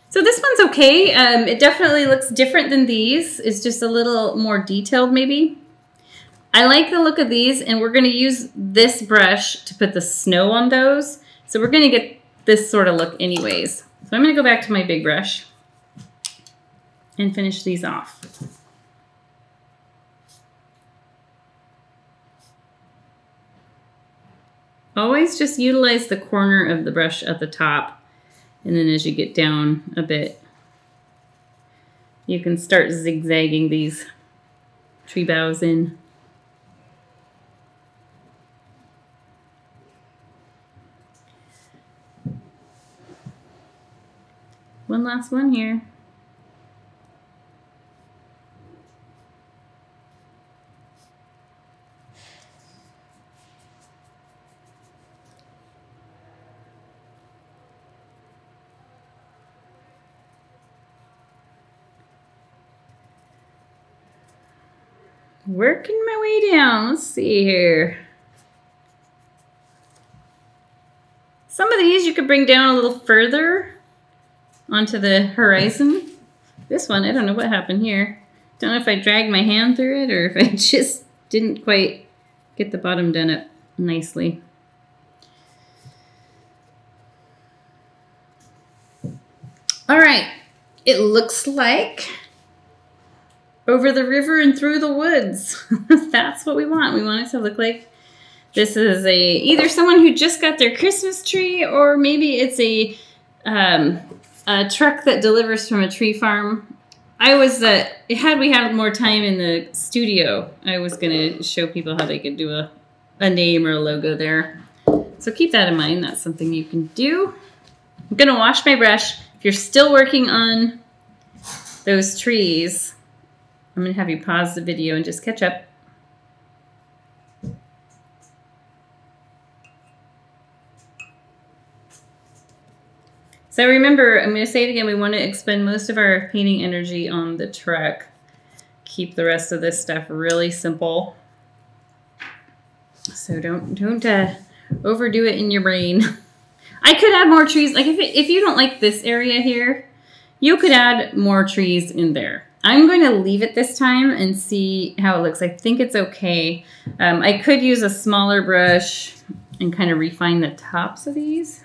So this one's okay. It definitely looks different than these. It's just a little more detailed maybe. I like the look of these, and we're going to use this brush to put the snow on those. So we're going to get this sort of look anyways. So I'm going to go back to my big brush and finish these off. Always just utilize the corner of the brush at the top. And then as you get down a bit, you can start zigzagging these tree boughs in. One last one here. Working my way down. Let's see here. Some of these you could bring down a little further onto the horizon. This one, I don't know what happened here. Don't know if I dragged my hand through it or if I just didn't quite get the bottom done up nicely. All right, it looks like over the river and through the woods. That's what we want. We want it to look like this is either someone who just got their Christmas tree, or maybe it's a truck that delivers from a tree farm. Had we had more time in the studio, I was gonna show people how they could do a name or a logo there. So keep that in mind. That's something you can do. I'm gonna wash my brush. If you're still working on those trees, I'm going to have you pause the video and just catch up. So remember, I'm going to say it again, we want to expend most of our painting energy on the truck. Keep the rest of this stuff really simple. So don't overdo it in your brain. I could add more trees. Like if you don't like this area here, You could add more trees in there. I'm going to leave it this time and see how it looks. I think it's okay. I could use a smaller brush and kind of refine the tops of these.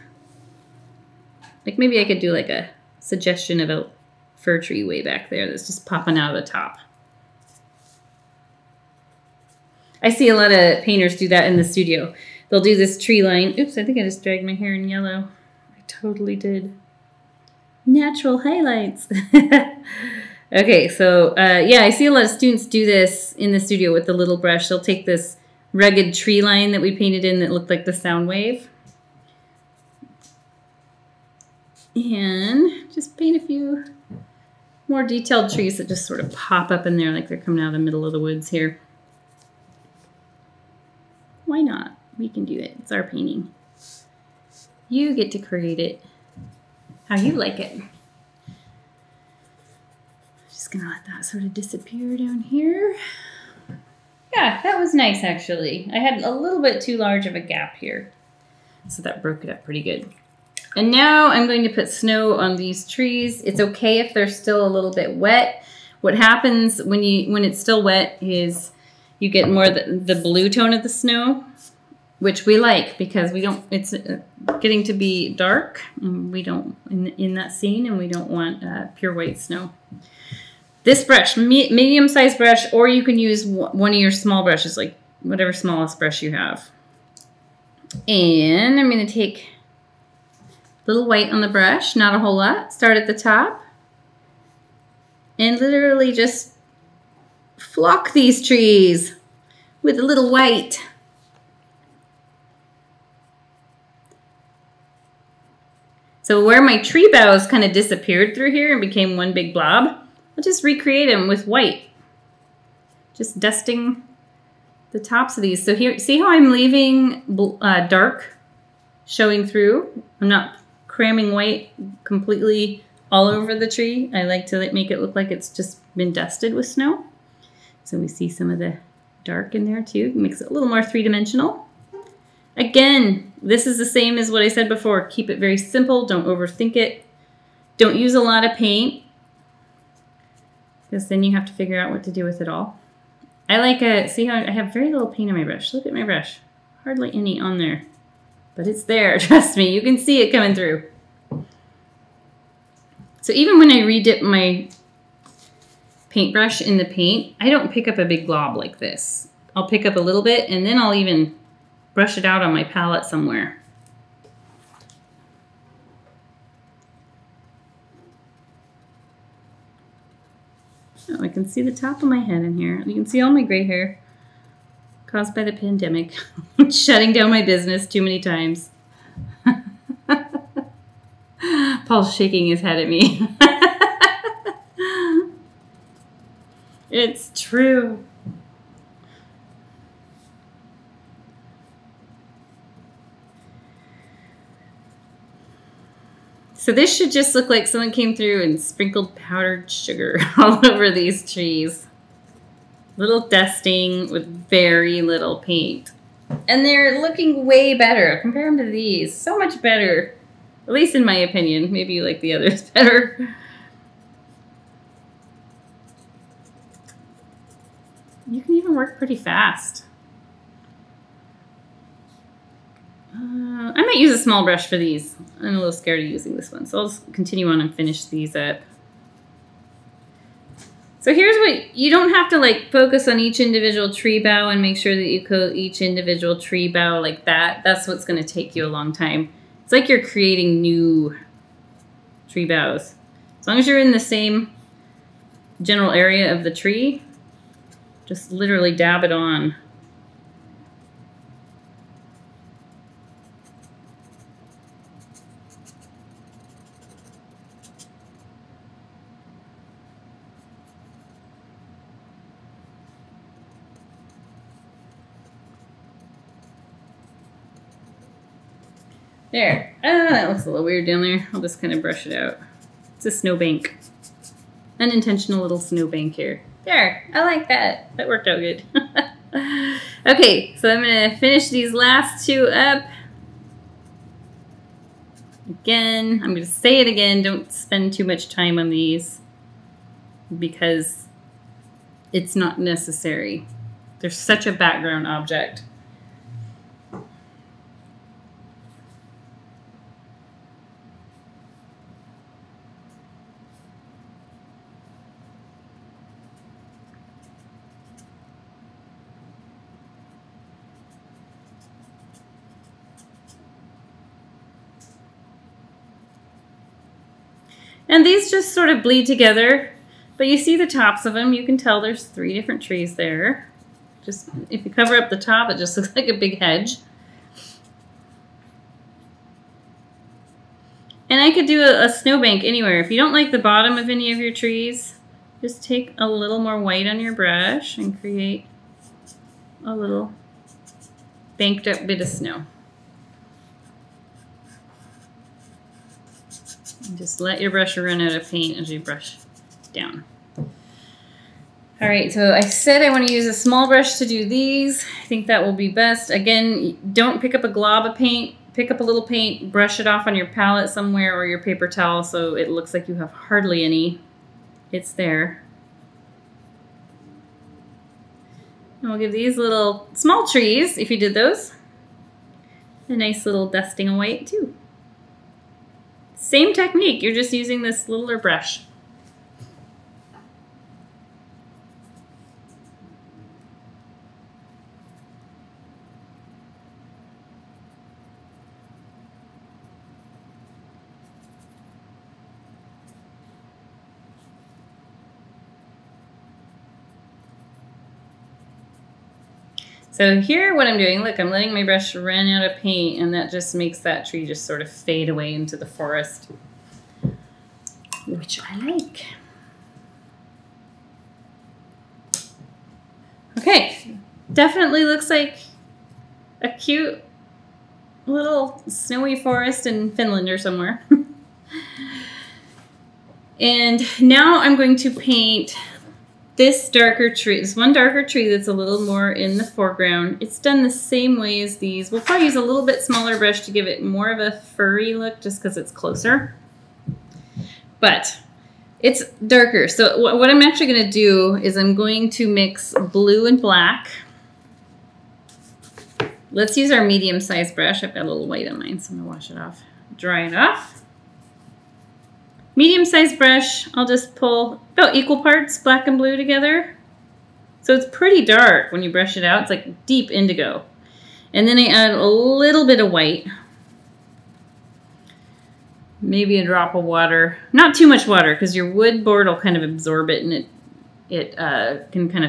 Like maybe I could do like a suggestion of a fir tree way back there that's just popping out of the top. I see a lot of painters do that in the studio. They'll do this tree line. Oops, I think I just dragged my hair in yellow. I totally did. Natural highlights. Okay, so yeah, I see a lot of students do this in the studio with the little brush. They'll take this rugged tree line that we painted in that looked like the sound wave. And just paint a few more detailed trees that just sort of pop up in there like they're coming out of the middle of the woods here. Why not? We can do it. It's our painting. You get to create it how you like it. Just gonna let that sort of disappear down here. Yeah, that was nice actually. I had a little bit too large of a gap here. So that broke it up pretty good. And now I'm going to put snow on these trees. It's okay if they're still a little bit wet. What happens when it's still wet is you get more the blue tone of the snow, which we like because we don't, it's getting to be dark and we don't, in that scene, and we don't want pure white snow. This brush, medium-sized brush, or you can use one of your small brushes, like whatever smallest brush you have. And I'm going to take a little white on the brush, not a whole lot. Start at the top and literally just flock these trees with a little white. So where my tree boughs kind of disappeared through here and became one big blob, I'll just recreate them with white. Just dusting the tops of these. So here, see how I'm leaving dark showing through? I'm not cramming white completely all over the tree. I like to make it look like it's just been dusted with snow. So we see some of the dark in there too. It makes it a little more three-dimensional. Again, this is the same as what I said before. Keep it very simple. Don't overthink it. Don't use a lot of paint, because then you have to figure out what to do with it all. I like a, see how I have very little paint on my brush. Look at my brush. Hardly any on there, but it's there. Trust me, you can see it coming through. So even when I re-dip my paintbrush in the paint, I don't pick up a big blob like this. I'll pick up a little bit and then I'll even brush it out on my palette somewhere. Oh, I can see the top of my head in here. You can see all my gray hair caused by the pandemic. Shutting down my business too many times. Paul's shaking his head at me. It's true. So this should just look like someone came through and sprinkled powdered sugar all over these trees. Little dusting with very little paint. And they're looking way better. Compare them to these. So much better. At least in my opinion. Maybe you like the others better. You can even work pretty fast. I might use a small brush for these. I'm a little scared of using this one, so I'll just continue on and finish these up. So here's what, you don't have to like focus on each individual tree bough and make sure that you coat each individual tree bough like that. That's what's gonna take you a long time. It's like you're creating new tree boughs. As long as you're in the same general area of the tree, just literally dab it on. There. Oh, that looks a little weird down there. I'll just kind of brush it out. It's a snowbank. Unintentional little snowbank here. There, I like that. That worked out good. Okay, so I'm gonna finish these last two up. Again, I'm going to say it again, don't spend too much time on these because it's not necessary. They're such a background object. And these just sort of bleed together, but you see the tops of them. You can tell there's three different trees there. Just if you cover up the top, it just looks like a big hedge. And I could do a snowbank anywhere. If you don't like the bottom of any of your trees, just take a little more white on your brush and create a little banked up bit of snow. Just let your brush run out of paint as you brush down. All right, so I said I want to use a small brush to do these. I think that will be best. Again, don't pick up a glob of paint. Pick up a little paint, brush it off on your palette somewhere or your paper towel so it looks like you have hardly any. It's there. And we'll give these little small trees, if you did those, a nice little dusting of white too. Same technique, you're just using this littler brush. So here what I'm doing, look, I'm letting my brush run out of paint and that just makes that tree just sort of fade away into the forest, which I like. Okay, definitely looks like a cute little snowy forest in Finland or somewhere. And now I'm going to paint this darker tree, this one darker tree that's a little more in the foreground. It's done the same way as these. We'll probably use a little bit smaller brush to give it more of a furry look just because it's closer. But it's darker. So what I'm actually going to do is I'm going to mix blue and black. Let's use our medium-sized brush. I've got a little white on mine, so I'm going to wash it off, dry it off. Medium-sized brush, I'll just pull about equal parts black and blue together. So it's pretty dark when you brush it out. It's like deep indigo. And then I add a little bit of white. Maybe a drop of water. Not too much water because your wood board will kind of absorb it and it can kind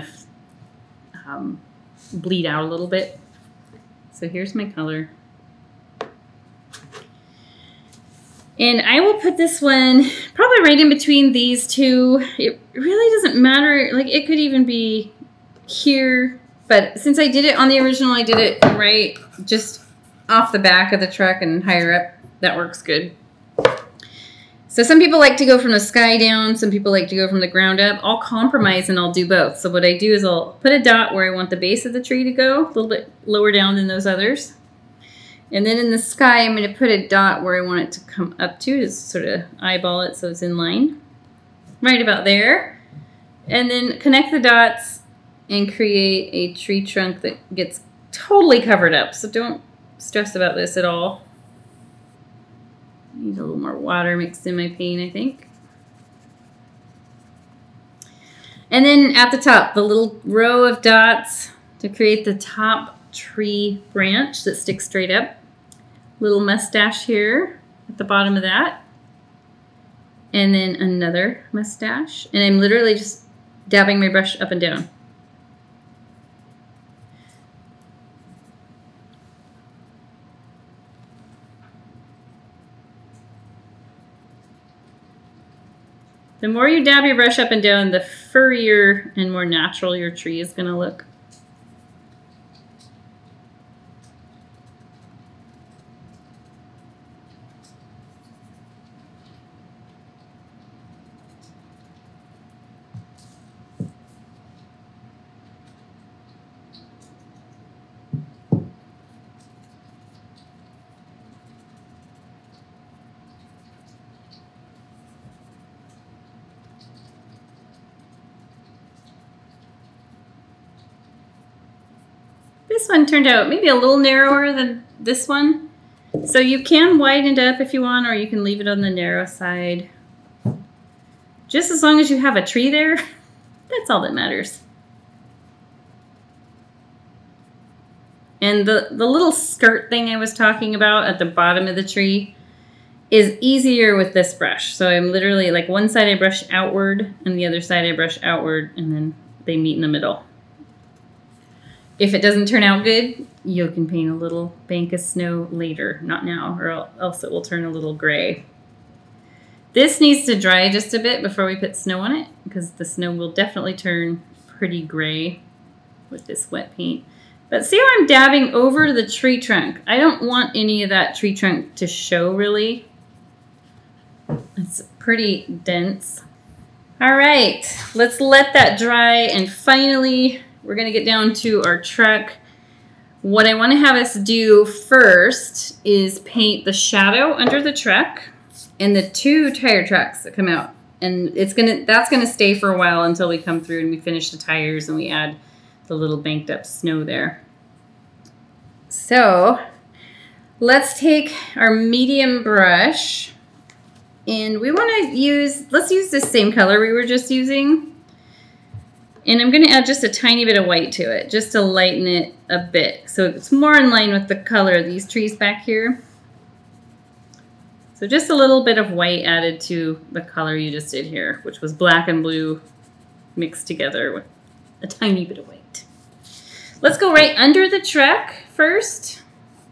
of bleed out a little bit. So here's my color. And I will put this one probably right in between these two. It really doesn't matter. Like it could even be here, but since I did it on the original, I did it right just off the back of the truck and higher up. That works good. So some people like to go from the sky down. Some people like to go from the ground up. I'll compromise and I'll do both. So what I do is I'll put a dot where I want the base of the tree to go, a little bit lower down than those others. And then in the sky, I'm going to put a dot where I want it to come up to, just sort of eyeball it so it's in line. Right about there. And then connect the dots and create a tree trunk that gets totally covered up. So don't stress about this at all. I need a little more water mixed in my paint, I think. And then at the top, the little row of dots to create the top tree branch that sticks straight up. Little mustache here at the bottom of that. And then another mustache. And I'm literally just dabbing my brush up and down. The more you dab your brush up and down, the furrier and more natural your tree is going to look. This one turned out maybe a little narrower than this one. So you can widen it up if you want, or you can leave it on the narrow side. Just as long as you have a tree there, that's all that matters. And the little skirt thing I was talking about at the bottom of the tree is easier with this brush. So I'm literally like one side I brush outward and the other side I brush outward, and then they meet in the middle. If it doesn't turn out good, you can paint a little bank of snow later, not now, or else it will turn a little gray. This needs to dry just a bit before we put snow on it, because the snow will definitely turn pretty gray with this wet paint. But see how I'm dabbing over the tree trunk? I don't want any of that tree trunk to show, really. It's pretty dense. All right, let's let that dry, and finally we're gonna get down to our truck. What I wanna have us do first is paint the shadow under the truck and the two tire tracks that come out. And that's gonna stay for a while until we come through and we finish the tires and we add the little banked up snow there. So let's take our medium brush, and we wanna use, let's use this same color we were just using. And I'm gonna add just a tiny bit of white to it, just to lighten it a bit. So it's more in line with the color of these trees back here. So just a little bit of white added to the color you just did here, which was black and blue mixed together with a tiny bit of white. Let's go right under the truck first.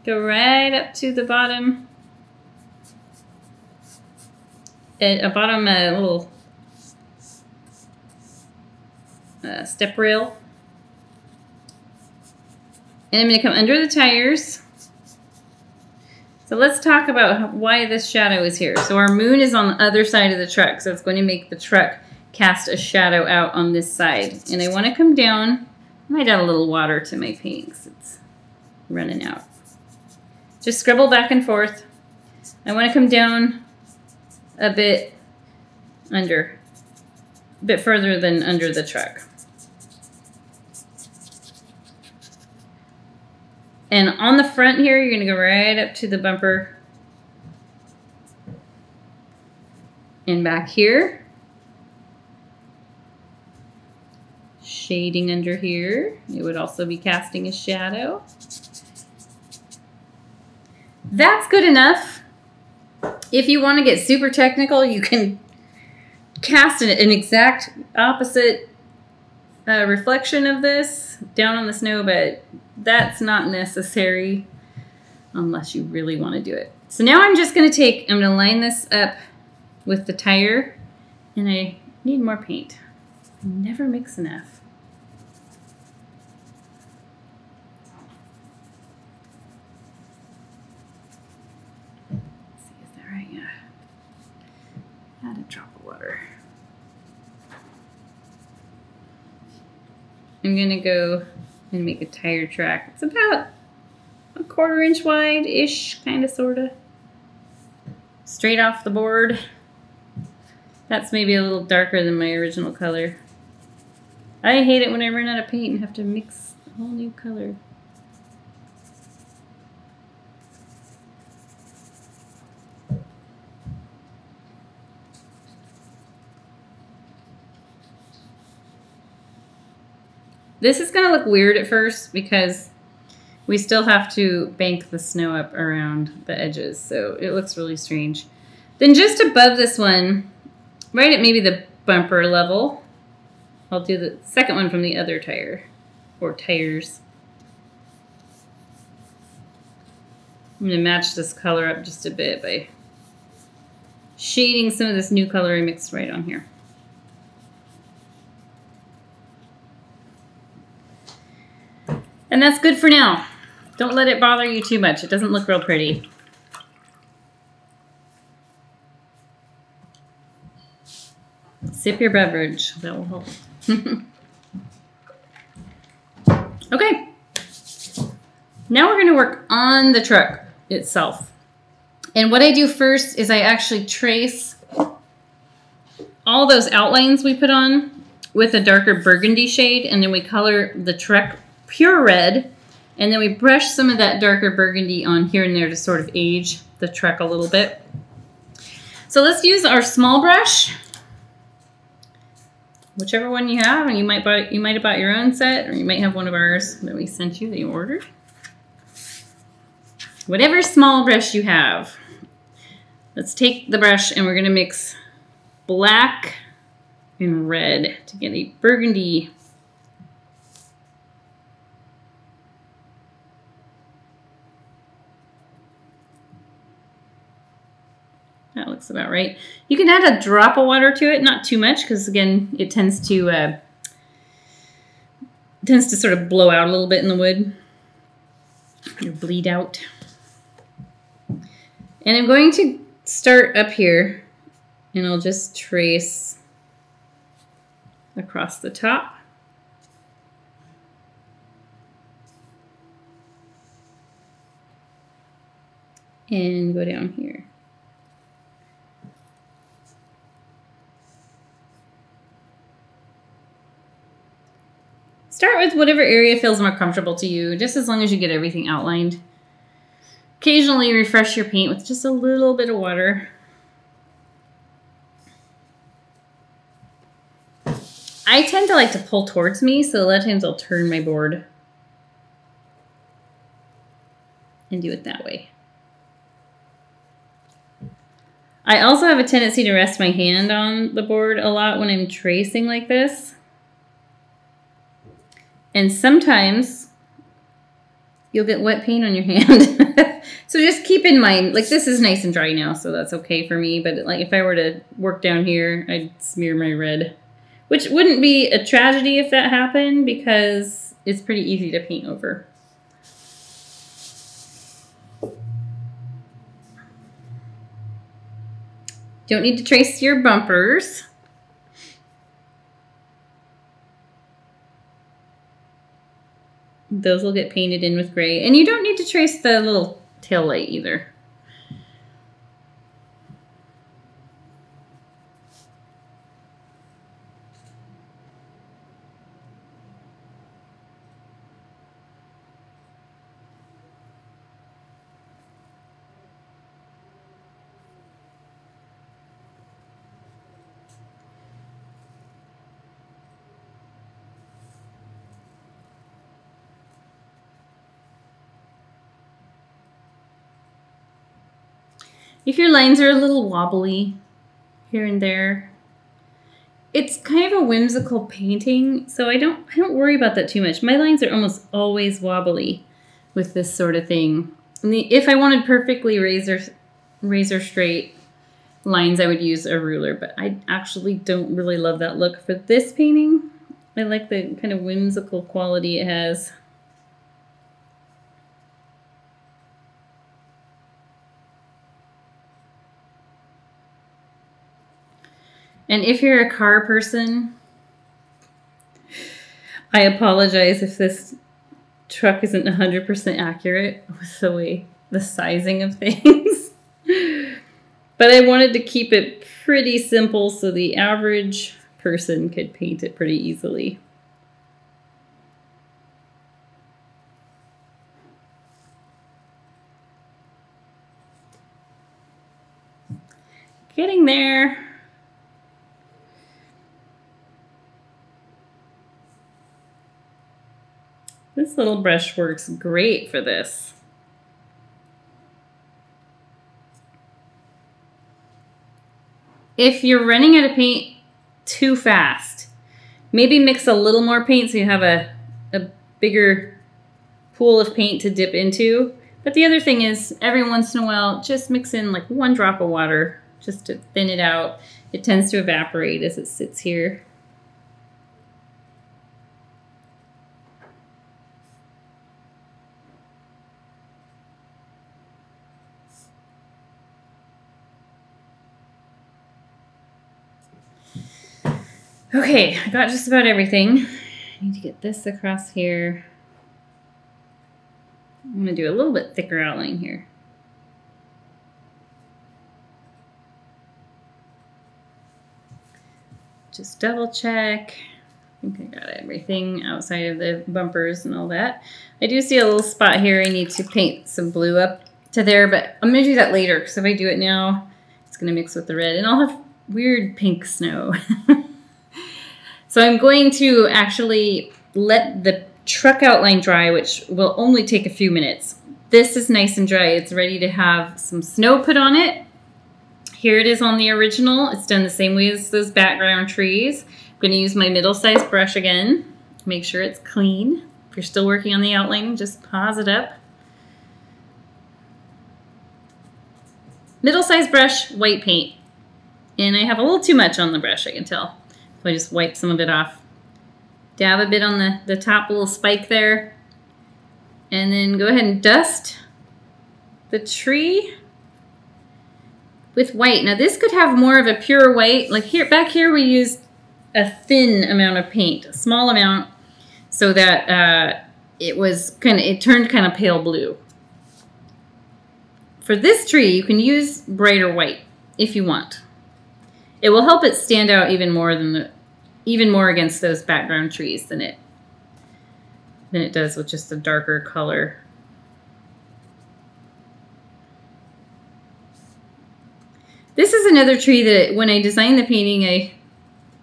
Go right up to the bottom. At a bottom, a little step rail. And I'm gonna come under the tires. So let's talk about why this shadow is here. So our moon is on the other side of the truck, so it's going to make the truck cast a shadow out on this side. And I wanna come down. I might add a little water to my paint because it's running out. Just scribble back and forth. I want to come down a bit under, a bit further than under the truck. And on the front here, you're going to go right up to the bumper. And back here. Shading under here. It would also be casting a shadow. That's good enough. If you want to get super technical, you can cast an exact opposite reflection of this down on the snow, but that's not necessary unless you really want to do it. So now I'm just going to take, I'm going to line this up with the tire, and I need more paint. I never mix enough. Add a drop of water. I'm gonna go and make a tire track. It's about a 1/4 inch wide-ish, kinda sorta. Straight off the board. That's maybe a little darker than my original color. I hate it when I run out of paint and have to mix a whole new color. This is gonna look weird at first because we still have to bank the snow up around the edges, so it looks really strange. Then just above this one, right at maybe the bumper level, I'll do the second one from the other tire, or tires. I'm gonna match this color up just a bit by shading some of this new color I mixed right on here. And that's good for now. Don't let it bother you too much. It doesn't look real pretty. Sip your beverage. That will help. Okay. Now we're going to work on the truck itself. And what I do first is I actually trace all those outlines we put on with a darker burgundy shade, and then we color the truck pure red And then we brush some of that darker burgundy on here and there to sort of age the truck a little bit. So let's use our small brush, whichever one you have, and you might have bought your own set, or you might have one of ours that we sent you that you ordered. Whatever small brush you have, let's take the brush and we're gonna mix black and red to get a burgundy . That looks about right. You can add a drop of water to it, not too much, because again, it tends to sort of blow out a little bit in the wood, or bleed out. And I'm going to start up here, and I'll just trace across the top. And go down here. Start with whatever area feels more comfortable to you, just as long as you get everything outlined. Occasionally refresh your paint with just a little bit of water. I tend to like to pull towards me, so a lot of times I'll turn my board and do it that way. I also have a tendency to rest my hand on the board a lot when I'm tracing like this. And sometimes you'll get wet paint on your hand. So just keep in mind, like this is nice and dry now, so that's okay for me. But like if I were to work down here, I'd smear my red, which wouldn't be a tragedy if that happened because it's pretty easy to paint over. Don't need to trace your bumpers. Those will get painted in with gray. And you don't need to trace the little tail light either. If your lines are a little wobbly here and there, it's kind of a whimsical painting, so I don't worry about that too much. My lines are almost always wobbly with this sort of thing. And if I wanted perfectly razor straight lines, I would use a ruler, but I actually don't really love that look for this painting. I like the kind of whimsical quality it has. And if you're a car person, I apologize if this truck isn't 100% accurate with the way the sizing of things. But I wanted to keep it pretty simple so the average person could paint it pretty easily. Getting there. This little brush works great for this. If you're running out of paint too fast, maybe mix a little more paint so you have a bigger pool of paint to dip into. But the other thing is, every once in a while, just mix in like one drop of water just to thin it out. It tends to evaporate as it sits here. Okay, I got just about everything. I need to get this across here. I'm gonna do a little bit thicker outline here. Just double check. I think I got everything outside of the bumpers and all that. I do see a little spot here. I need to paint some blue up to there, but I'm going to do that later because if I do it now, it's going to mix with the red and I'll have weird pink snow. So I'm going to actually let the truck outline dry, which will only take a few minutes. This is nice and dry. It's ready to have some snow put on it. Here it is on the original. It's done the same way as those background trees. I'm going to use my middle-sized brush again. Make sure it's clean. If you're still working on the outline, just pause it up. Middle-sized brush, white paint. And I have a little too much on the brush, I can tell. So I just wipe some of it off. Dab a bit on the top little spike there. And then go ahead and dust the tree with white. Now this could have more of a pure white. Like here, back here we used a thin amount of paint, a small amount, so that it turned kind of pale blue. For this tree, you can use brighter white if you want. It will help it stand out even more than even more against those background trees than it does with just a darker color. This is another tree that when I designed the painting, I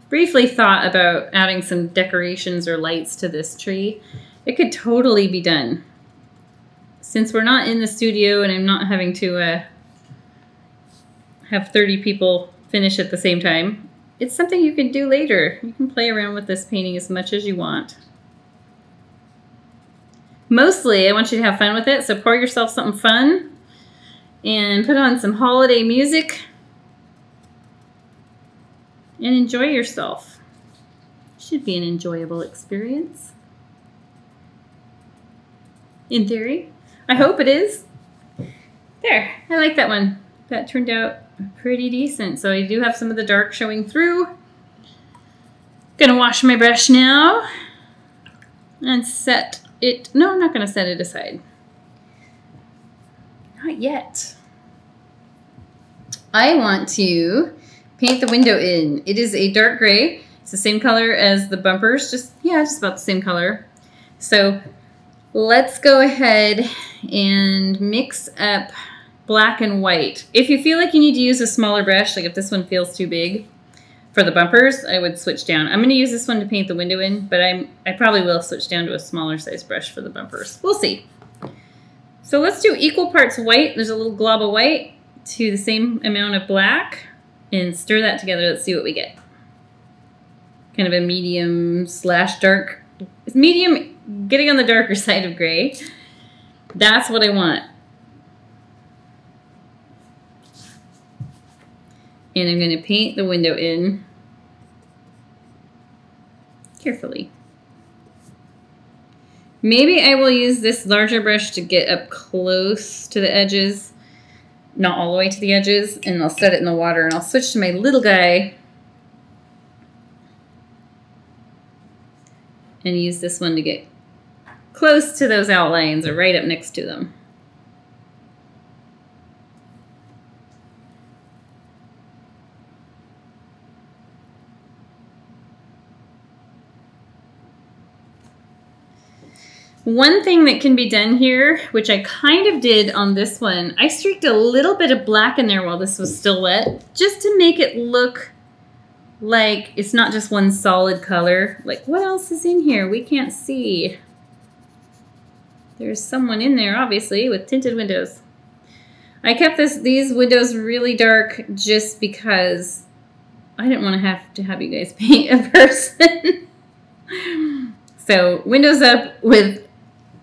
briefly thought about adding some decorations or lights to this tree. It could totally be done. Since we're not in the studio and I'm not having to have 30 people finish at the same time, it's something you can do later. You can play around with this painting as much as you want. Mostly, I want you to have fun with it, so pour yourself something fun and put on some holiday music and enjoy yourself. It should be an enjoyable experience. In theory. I hope it is. There, I like that one. That turned out pretty decent. So I do have some of the dark showing through. Gonna wash my brush now and set it. No, I'm not gonna set it aside. Not yet. I want to paint the window in. It is a dark gray. It's the same color as the bumpers. Just about the same color. So let's go ahead and mix up black and white. If you feel like you need to use a smaller brush, like if this one feels too big for the bumpers, I would switch down. I'm going to use this one to paint the window in, but I probably will switch down to a smaller size brush for the bumpers. We'll see. So let's do equal parts white. There's a little glob of white to the same amount of black. And stir that together. Let's see what we get. Kind of a medium/dark. It's medium, getting on the darker side of gray. That's what I want. And I'm going to paint the window in carefully. Maybe I will use this larger brush to get up close to the edges. Not all the way to the edges, and I'll set it in the water, and I'll switch to my little guy and use this one to get close to those outlines or right up next to them. One thing that can be done here, which I kind of did on this one, I streaked a little bit of black in there while this was still wet, just to make it look like it's not just one solid color. Like, what else is in here? We can't see. There's someone in there, obviously, with tinted windows. I kept these windows really dark just because I didn't want to have you guys paint a person. So windows up with,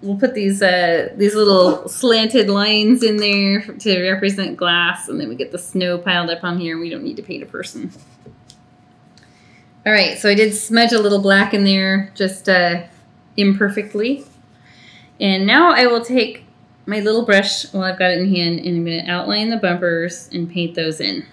we'll put these little slanted lines in there to represent glass, and then we get the snow piled up on here. We don't need to paint a person. All right, so I did smudge a little black in there, just imperfectly. And now I will take my little brush while I've got it in hand, and I'm going to outline the bumpers and paint those in.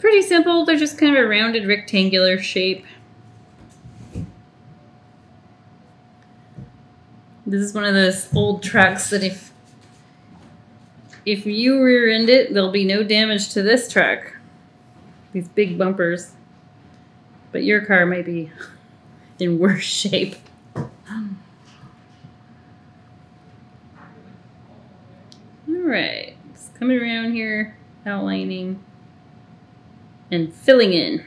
Pretty simple, they're just kind of a rounded rectangular shape. This is one of those old tracks that if you rear-end it, there'll be no damage to this track. These big bumpers. But your car might be in worse shape. Alright, just coming around here, outlining and filling in.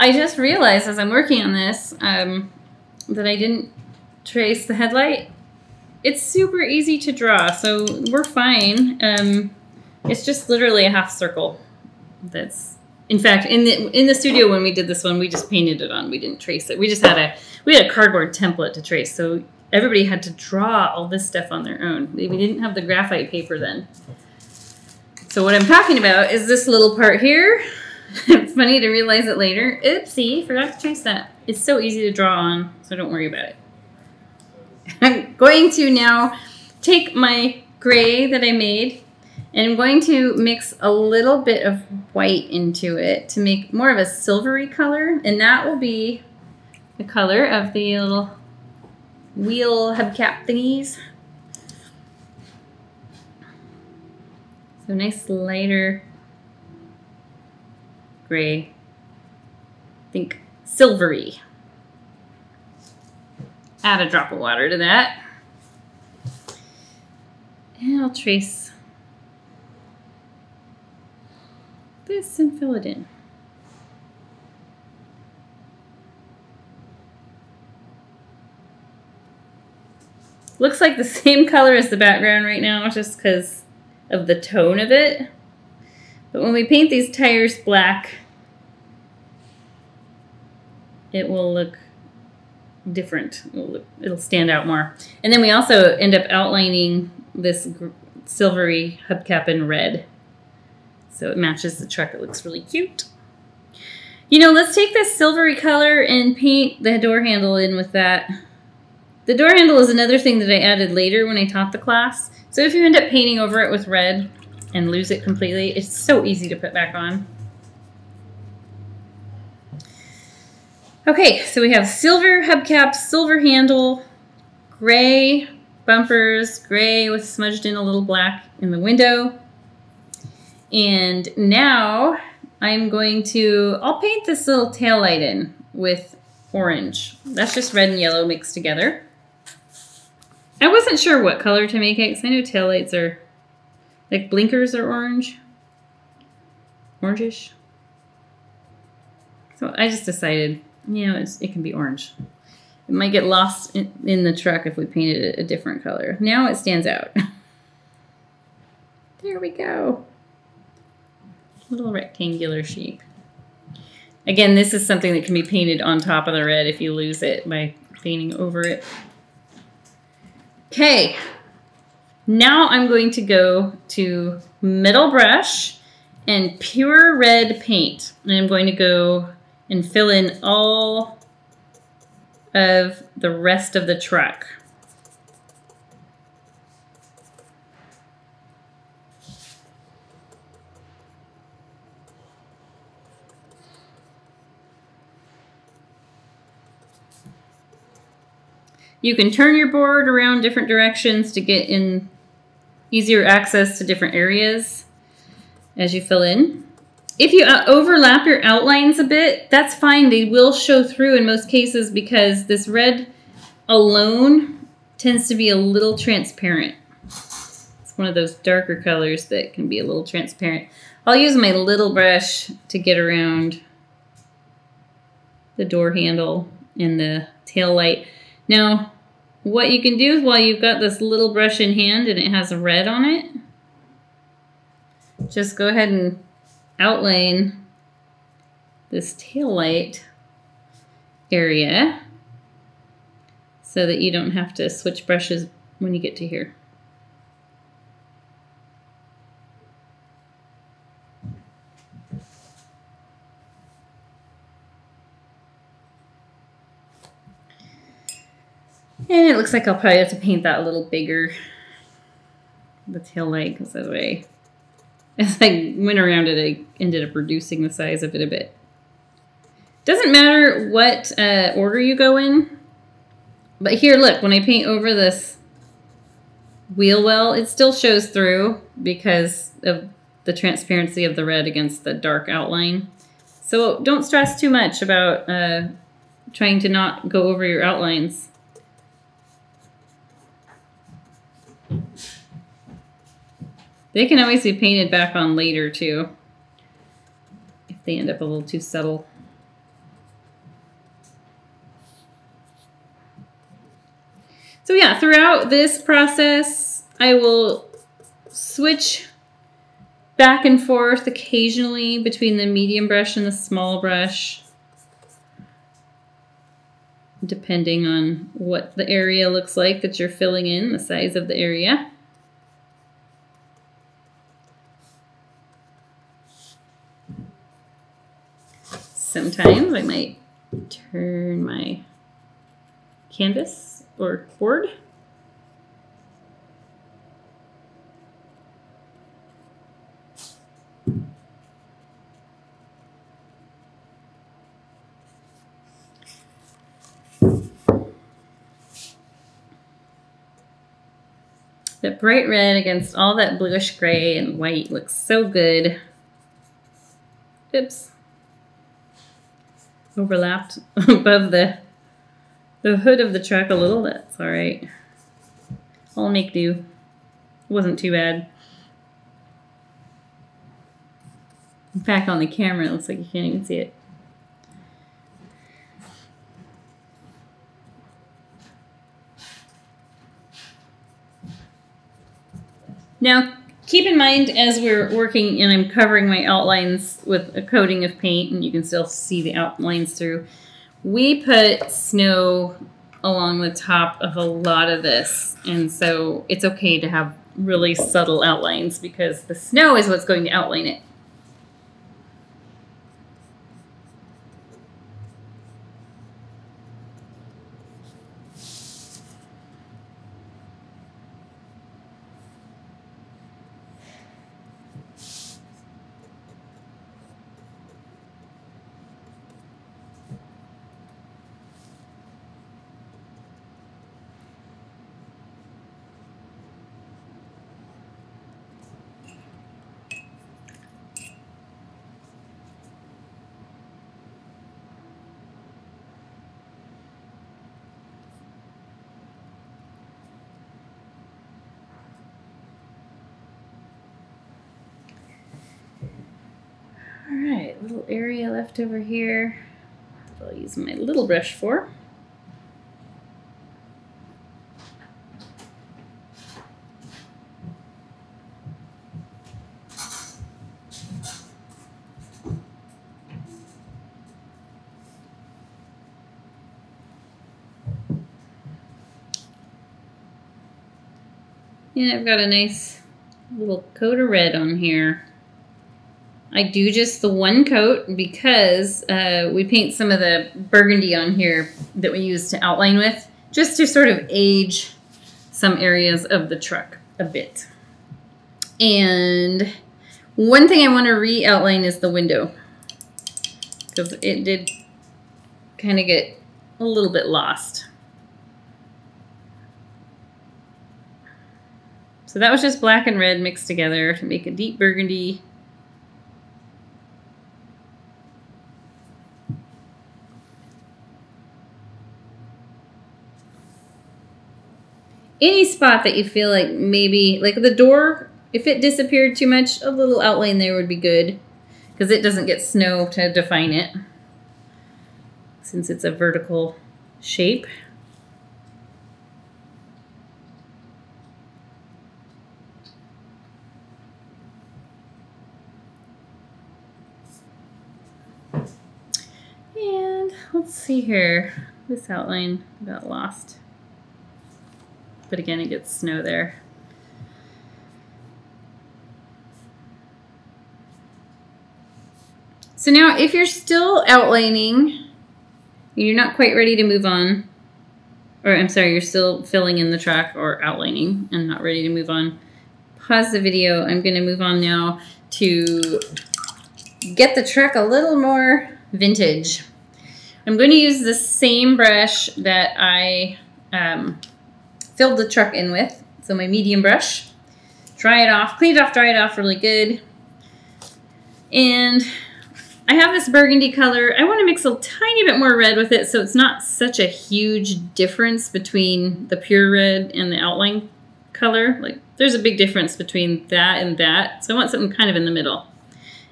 I just realized as I'm working on this that I didn't trace the headlight. It's super easy to draw, so we're fine. It's just literally a half circle. That's, in fact, in the studio when we did this one, we just painted it on. We didn't trace it. We just had a cardboard template to trace. So everybody had to draw all this stuff on their own. We didn't have the graphite paper then. So what I'm talking about is this little part here. It's funny to realize it later. Oopsie, forgot to trace that. It's so easy to draw on, so don't worry about it. I'm going to now take my gray that I made, and I'm going to mix a little bit of white into it to make more of a silvery color, and that will be the color of the little wheel hubcap thingies. So nice lighter gray, think silvery. Add a drop of water to that. And I'll trace this and fill it in. Looks like the same color as the background right now, just because of the tone of it. But when we paint these tires black, it will look different. It'll stand out more. And then we also end up outlining this silvery hubcap in red. So it matches the truck. It looks really cute. You know, let's take this silvery color and paint the door handle in with that. The door handle is another thing that I added later when I taught the class. So if you end up painting over it with red and lose it completely, it's so easy to put back on. Okay, so we have silver hubcaps, silver handle, gray bumpers, gray with smudged in a little black in the window. And now I'm going to, I'll paint this little taillight in with orange. That's just red and yellow mixed together. I wasn't sure what color to make it because I know taillights are, like blinkers are orange, orangish. So I just decided, you know, it can be orange. It might get lost in the truck if we painted it a different color. Now it stands out. There we go. Little rectangular shape. Again, this is something that can be painted on top of the red if you lose it by painting over it. Okay. Now I'm going to go to metal brush and pure red paint. And I'm going to go and fill in all of the rest of the truck. You can turn your board around different directions to get in easier access to different areas as you fill in. If you overlap your outlines a bit, that's fine. They will show through in most cases because this red alone tends to be a little transparent. It's one of those darker colors that can be a little transparent. I'll use my little brush to get around the door handle and the tail light. Now, what you can do while you've got this little brush in hand and it has red on it, just go ahead and outline this taillight area so that you don't have to switch brushes when you get to here. And it looks like I'll probably have to paint that a little bigger. The tail light, because that way, as I went around it, I ended up reducing the size of it a bit. Doesn't matter what order you go in, but here, look, when I paint over this wheel well, it still shows through because of the transparency of the red against the dark outline. So don't stress too much about trying to not go over your outlines. They can always be painted back on later too, if they end up a little too subtle. So yeah, throughout this process, I will switch back and forth occasionally between the medium brush and the small brush, depending on what the area looks like that you're filling in, the size of the area. Sometimes I might turn my canvas or board. That bright red against all that bluish gray and white looks so good. Oops. Overlapped above the hood of the truck a little. That's all right. I'll make do. It wasn't too bad. In fact, on the camera, it looks like you can't even see it. Now, keep in mind as we're working and I'm covering my outlines with a coating of paint, and you can still see the outlines through, we put snow along the top of a lot of this. And so it's okay to have really subtle outlines because the snow is what's going to outline it. Little area left over here I'll use my little brush for. And I've got a nice little coat of red on here. I do just the one coat because we paint some of the burgundy on here that we use to outline with, just to sort of age some areas of the truck a bit. And one thing I want to re-outline is the window, because it did kind of get a little bit lost. So that was just black and red mixed together to make a deep burgundy. Any spot that you feel like maybe, like the door, if it disappeared too much, a little outline there would be good because it doesn't get snow to define it since it's a vertical shape. And let's see here. This outline got lost. But again, it gets snow there. So now if you're still outlining, and you're not quite ready to move on, or I'm sorry, you're still filling in the track or outlining and not ready to move on. Pause the video. I'm going to move on now to get the track a little more vintage. I'm going to use the same brush that I filled the truck in with. So my medium brush, dry it off, clean it off, dry it off really good. And I have this burgundy color. I want to mix a tiny bit more red with it so it's not such a huge difference between the pure red and the outline color. Like there's a big difference between that and that. So I want something kind of in the middle.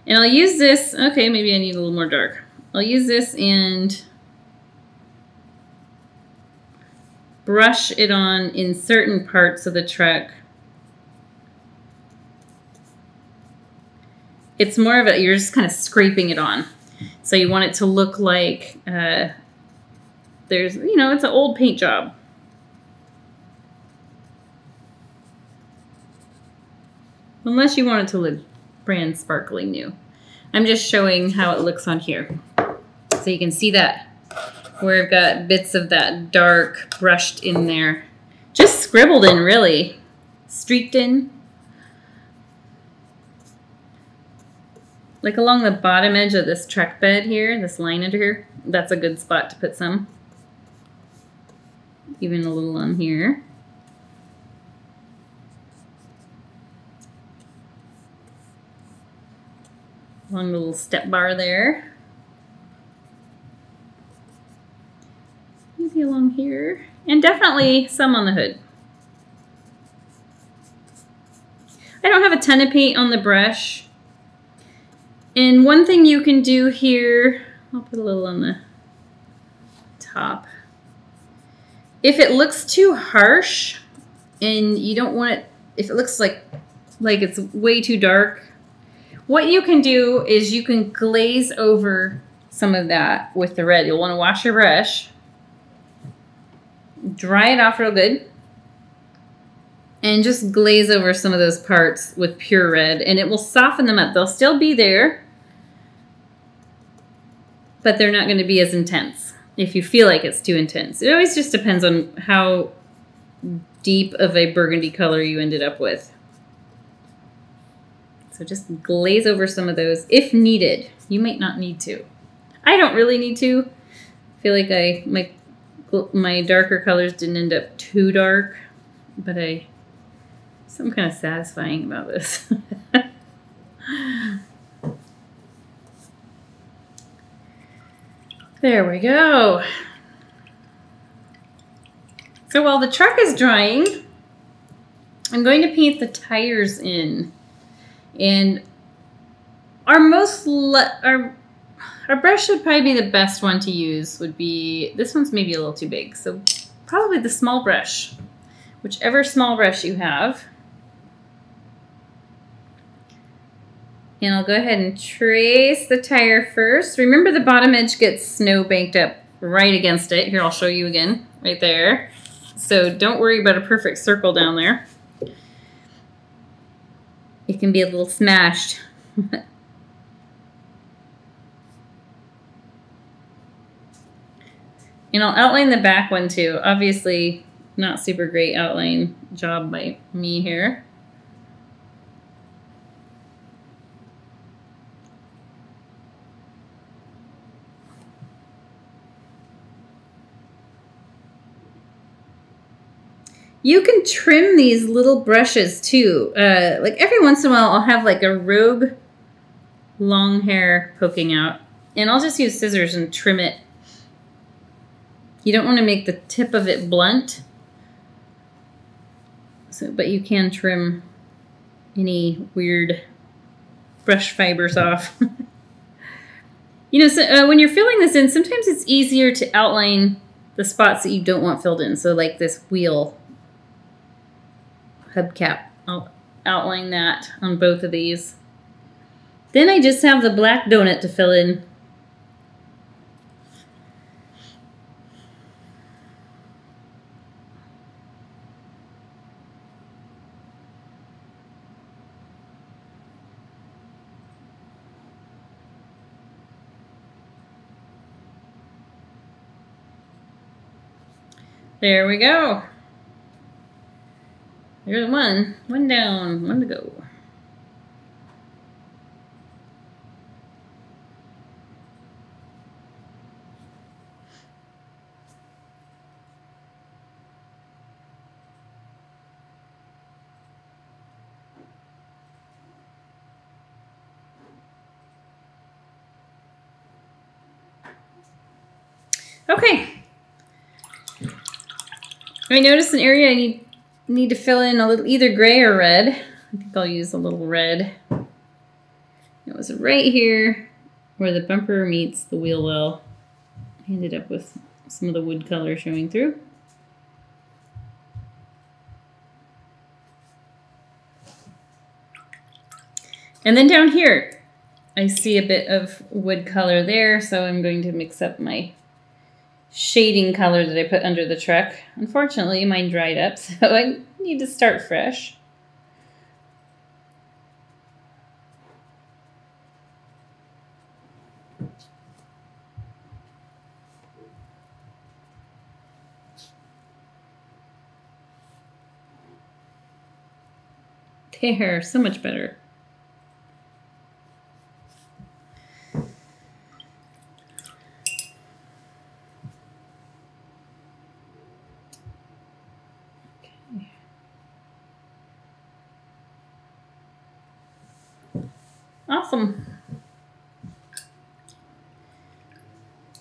And I'll use this, okay, maybe I need a little more dark. I'll use this and brush it on in certain parts of the truck. It's more of a, you're just kind of scraping it on. So you want it to look like there's, you know, it's an old paint job. Unless you want it to look brand sparkling new. I'm just showing how it looks on here. So you can see that where I've got bits of that dark brushed in there. Just scribbled in really, streaked in. Like along the bottom edge of this truck bed here, this line under here, that's a good spot to put some. Even a little on here. Along the little step bar there. Maybe along here. And definitely some on the hood. I don't have a ton of paint on the brush. And one thing you can do here, I'll put a little on the top. If it looks too harsh and you don't want it, if it looks like it's way too dark, what you can do is you can glaze over some of that with the red. You'll want to wash your brush, dry it off real good, and just glaze over some of those parts with pure red, and it will soften them up. They'll still be there, but they're not going to be as intense if you feel like it's too intense. It always just depends on how deep of a burgundy color you ended up with. So just glaze over some of those if needed. You might not need to. I don't really need to. I feel like my darker colors didn't end up too dark, but something kind of satisfying about this. There we go. So while the truck is drying, I'm going to paint the tires in. And our brush should probably be the best one to use would be, this one's maybe a little too big, so probably the small brush, whichever small brush you have. And I'll go ahead and trace the tire first. Remember the bottom edge gets snow banked up right against it. Here, I'll show you again, right there. So don't worry about a perfect circle down there. It can be a little smashed. And I'll outline the back one too. Obviously, not super great outline job by me here. You can trim these little brushes too. Like every once in a while, I'll have like a rogue long hair poking out, and I'll just use scissors and trim it. You don't want to make the tip of it blunt, so, but you can trim any weird brush fibers off. You know, so, when you're filling this in, sometimes it's easier to outline the spots that you don't want filled in. So like this wheel hubcap. I'll outline that on both of these. Then I just have the black donut to fill in. There we go. There's one. One down. One to go. Okay. I noticed an area I need to fill in a little, either gray or red. I think I'll use a little red. It was right here where the bumper meets the wheel well. I ended up with some of the wood color showing through. And then down here, I see a bit of wood color there, so I'm going to mix up my shading color that I put under the truck. Unfortunately, mine dried up, so I need to start fresh. There, so much better. Awesome.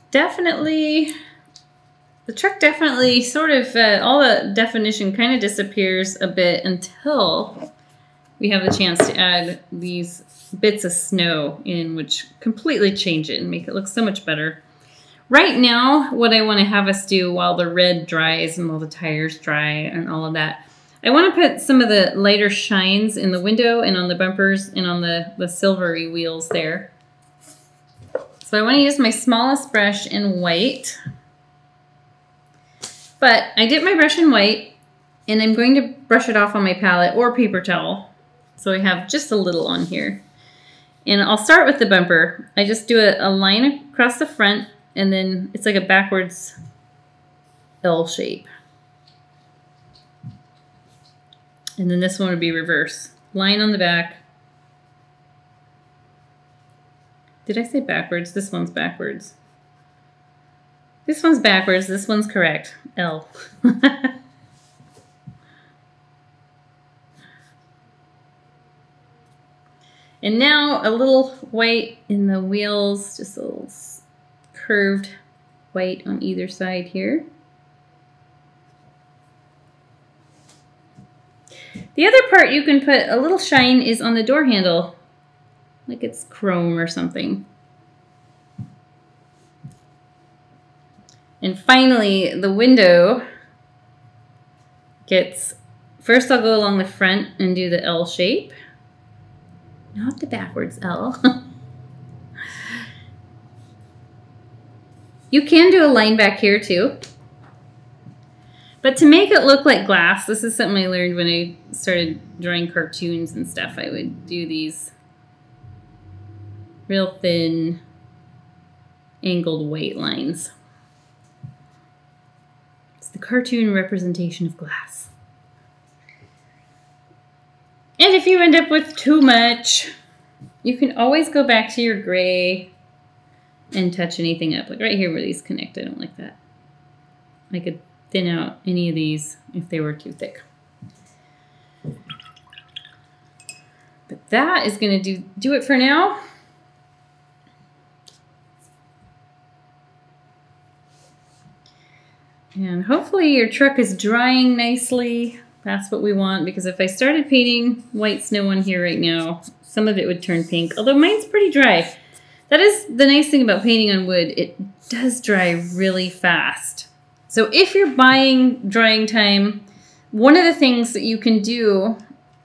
Definitely, the truck definitely sort of, all the definition kind of disappears a bit until we have the chance to add these bits of snow in, which completely change it and make it look so much better. Right now, what I want to have us do while the red dries and while the tires dry and all of that, I want to put some of the lighter shines in the window and on the bumpers and on the silvery wheels there. So I want to use my smallest brush in white. But I dip my brush in white and I'm going to brush it off on my palette or paper towel. So I have just a little on here. And I'll start with the bumper. I just do a line across the front and then it's like a backwards L shape. And then this one would be reverse. Line on the back. Did I say backwards? This one's backwards. This one's backwards. This one's correct. L. And now a little white in the wheels, just a little curved white on either side here. The other part you can put a little shine is on the door handle, like it's chrome or something. And finally, the window gets, first I'll go along the front and do the L shape, not the backwards L. You can do a line back here too. But to make it look like glass, this is something I learned when I started drawing cartoons and stuff. I would do these real thin angled white lines. It's the cartoon representation of glass. And if you end up with too much, you can always go back to your gray and touch anything up. Like right here where these connect, I don't like that. I could thin out any of these if they were too thick. But that is going to do it for now. And hopefully your truck is drying nicely. That's what we want, because if I started painting white snow on here right now, some of it would turn pink, although mine's pretty dry. That is the nice thing about painting on wood. It does dry really fast. So if you're buying drying time, one of the things that you can do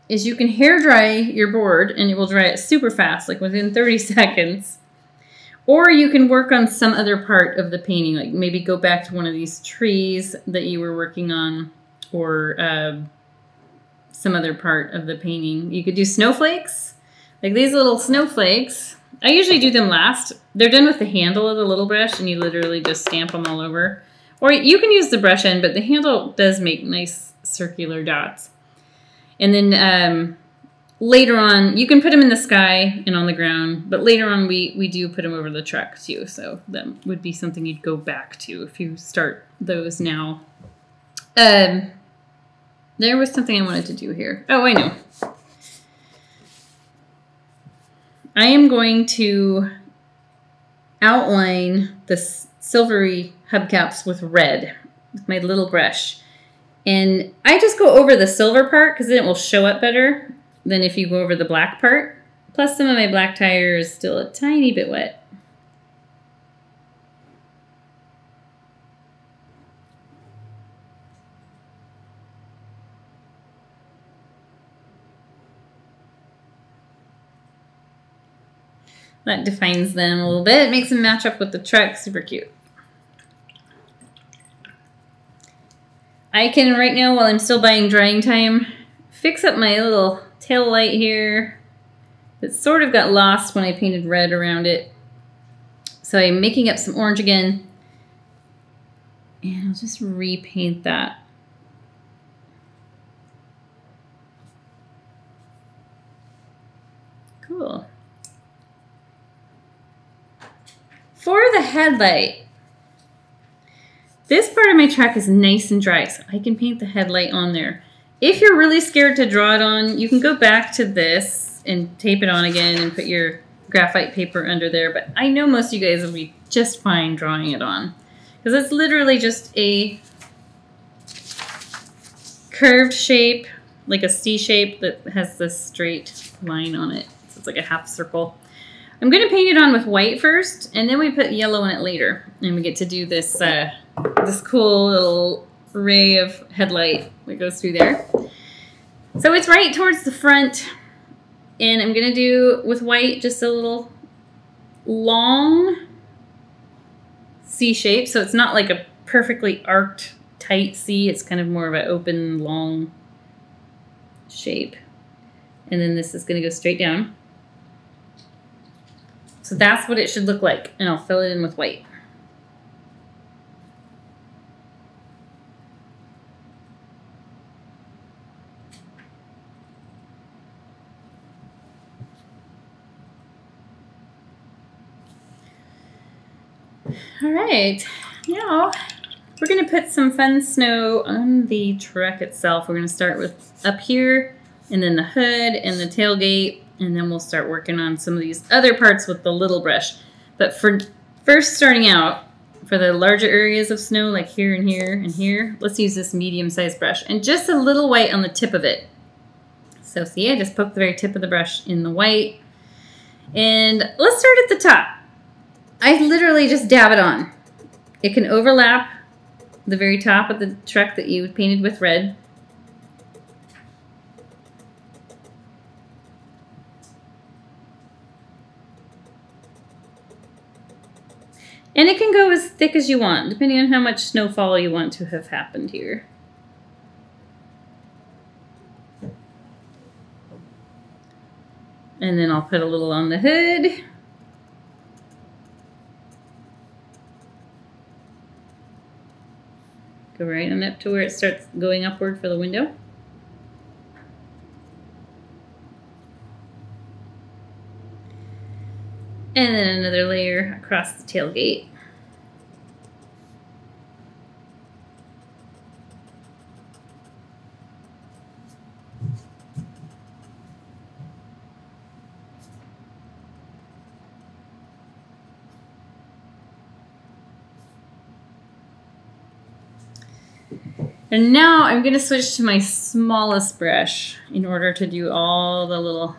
is you can hair dry your board and it will dry it super fast, like within 30 seconds. Or you can work on some other part of the painting, like maybe go back to one of these trees that you were working on or some other part of the painting. You could do snowflakes, like these little snowflakes. I usually do them last. They're done with the handle of the little brush and you literally just stamp them all over. Or you can use the brush end, but the handle does make nice circular dots. And then later on, you can put them in the sky and on the ground, but later on we do put them over the truck too. So that would be something you'd go back to if you start those now. There was something I wanted to do here. Oh, I know. I am going to outline the silvery hubcaps with red with my little brush. And I just go over the silver part because then it will show up better than if you go over the black part. Plus some of my black tire is still a tiny bit wet. That defines them a little bit. It makes them match up with the truck. Super cute. I can, right now, while I'm still buying drying time, fix up my little tail light here. It sort of got lost when I painted red around it. So I'm making up some orange again. And I'll just repaint that. Cool. For the headlight, this part of my truck is nice and dry, so I can paint the headlight on there. If you're really scared to draw it on, you can go back to this and tape it on again and put your graphite paper under there, but I know most of you guys will be just fine drawing it on because it's literally just a curved shape, like a C shape that has this straight line on it. So it's like a half circle. I'm going to paint it on with white first, and then we put yellow on it later, and we get to do this this cool little ray of headlight that goes through there. So it's right towards the front, and I'm going to do, with white, just a little long C shape, so it's not like a perfectly arced, tight C, it's kind of more of an open, long shape. And then this is going to go straight down. So that's what it should look like, and I'll fill it in with white. All right, now we're gonna put some fun snow on the truck itself. We're gonna start with up here, and then the hood and the tailgate. And then we'll start working on some of these other parts with the little brush. But for first starting out, for the larger areas of snow, like here and here and here, let's use this medium-sized brush. And just a little white on the tip of it. So see, I just poked the very tip of the brush in the white. And let's start at the top. I literally just dab it on. It can overlap the very top of the truck that you painted with red. And it can go as thick as you want, depending on how much snowfall you want to have happened here. And then I'll put a little on the hood. Go right on up to where it starts going upward for the window. And then another layer across the tailgate. And now I'm going to switch to my smallest brush in order to do all the little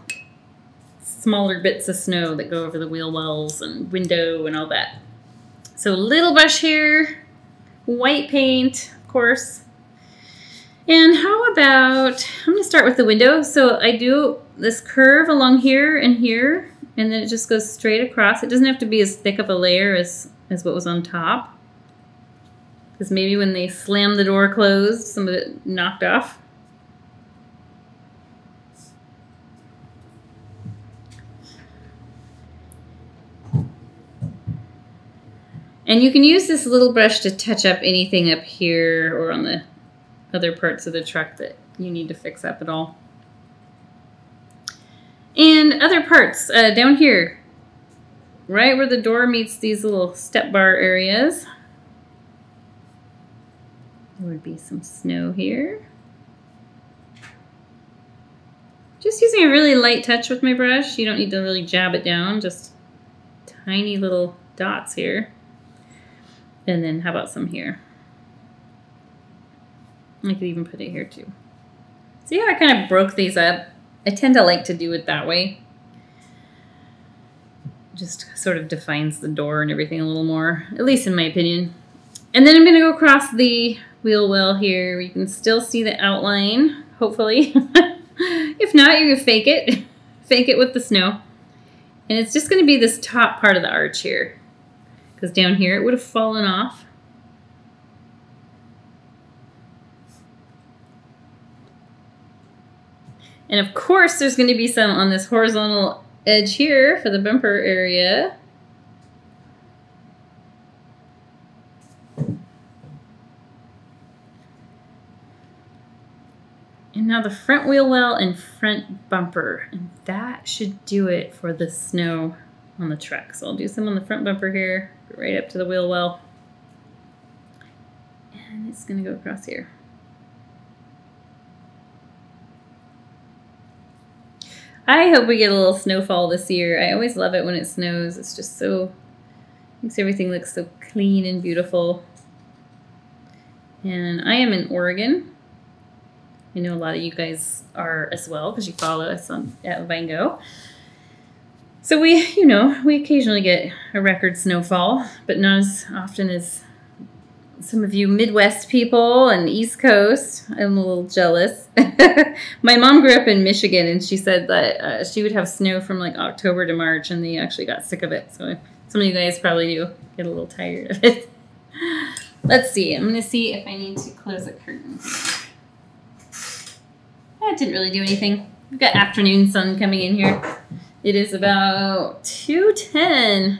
smaller bits of snow that go over the wheel wells and window and all that. So little brush here, white paint, of course. And how about, I'm gonna start with the window. So I do this curve along here, and then it just goes straight across. It doesn't have to be as thick of a layer as what was on top. Because maybe when they slammed the door closed, some of it knocked off. And you can use this little brush to touch up anything up here or on the other parts of the truck that you need to fix up at all. And other parts down here, right where the door meets these little step bar areas. There would be some snow here. Just using a really light touch with my brush. You don't need to really jab it down, just tiny little dots here. And then how about some here? I could even put it here too. See how I kind of broke these up? I tend to like to do it that way. Just sort of defines the door and everything a little more, at least in my opinion. And then I'm going to go across the wheel well here. You can still see the outline, hopefully. If not, you can fake it. Fake it with the snow. And it's just going to be this top part of the arch here. Because down here it would have fallen off. And of course there's going to be some on this horizontal edge here for the bumper area. And now the front wheel well and front bumper. And that should do it for the snow on the truck. So I'll do some on the front bumper here, right up to the wheel well. And it's going to go across here. I hope we get a little snowfall this year. I always love it when it snows. It's just so, makes everything look so clean and beautiful. And I am in Oregon. I know a lot of you guys are as well because you follow us on at Vine Gogh. So we, you know, we occasionally get a record snowfall, but not as often as some of you Midwest people and East Coast. I'm a little jealous. My mom grew up in Michigan, and she said that she would have snow from like October to March, and they actually got sick of it. So some of you guys probably do get a little tired of it. Let's see. I'm going to see if I need to close a curtain. That didn't really do anything. We've got afternoon sun coming in here. It is about 2:10.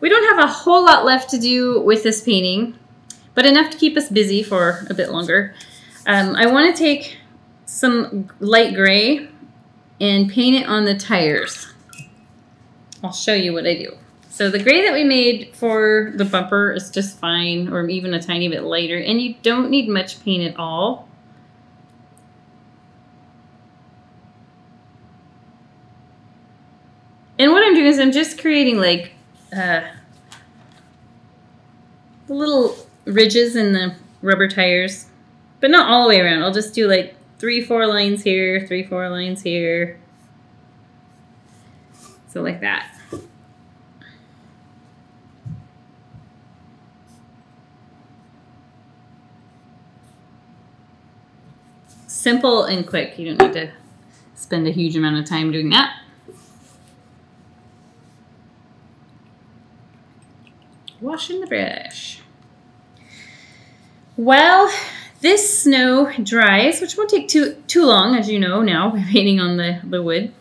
We don't have a whole lot left to do with this painting, but enough to keep us busy for a bit longer. I want to take some light gray and paint it on the tires. I'll show you what I do. So the gray that we made for the bumper is just fine, or even a tiny bit lighter, and you don't need much paint at all. And what I'm doing is I'm just creating like the little ridges in the rubber tires, but not all the way around. I'll just do like 3-4 lines here, 3-4 lines here. So like that. Simple and quick. You don't need to spend a huge amount of time doing that. Washing the brush. Well, this snow dries, which won't take too long, as you know now, we're painting on the wood.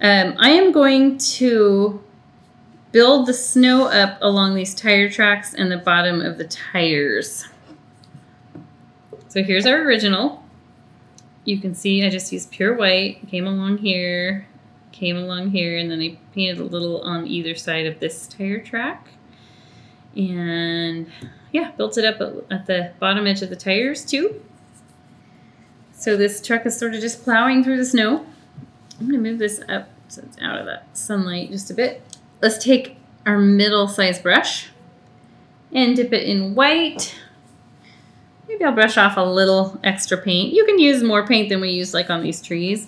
I am going to build the snow up along these tire tracks and the bottom of the tires. So here's our original. You can see I just used pure white, came along here, and then I painted a little on either side of this tire track. And yeah, built it up at the bottom edge of the tires too. So this truck is sort of just plowing through the snow. I'm gonna move this up so it's out of that sunlight just a bit. Let's take our middle size brush and dip it in white. Maybe I'll brush off a little extra paint. You can use more paint than we use like on these trees,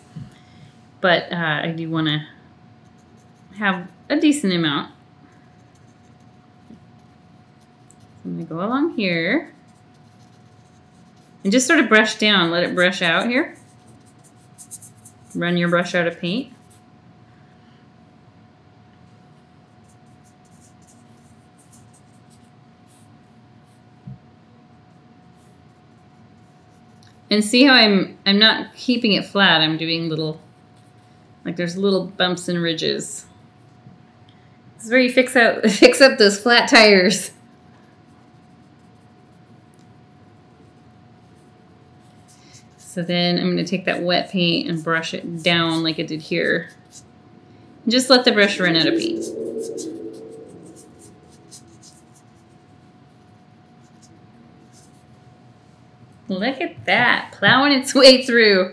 but I do wanna have a decent amount. I'm gonna go along here and just sort of brush down, let it brush out here. Run your brush out of paint. And see how I'm not keeping it flat, I'm doing little, like there's little bumps and ridges. This is where you fix up those flat tires. So then I'm going to take that wet paint and brush it down like it did here. And just let the brush run out of paint. Look at that, plowing its way through.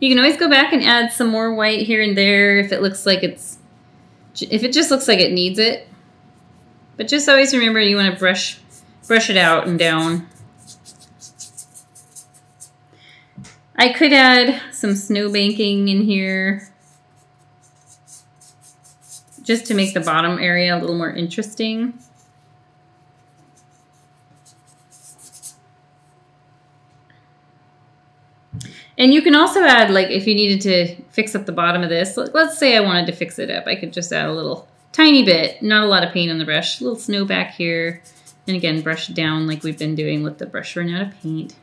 You can always go back and add some more white here and there if it looks like it's, if it just looks like it needs it. But just always remember you want to brush it out and down. I could add some snow banking in here just to make the bottom area a little more interesting. And you can also add, like, if you needed to fix up the bottom of this, let's say I wanted to fix it up. I could just add a little tiny bit, not a lot of paint on the brush, a little snow back here. And again, brush it down like we've been doing, let the brush run out of paint.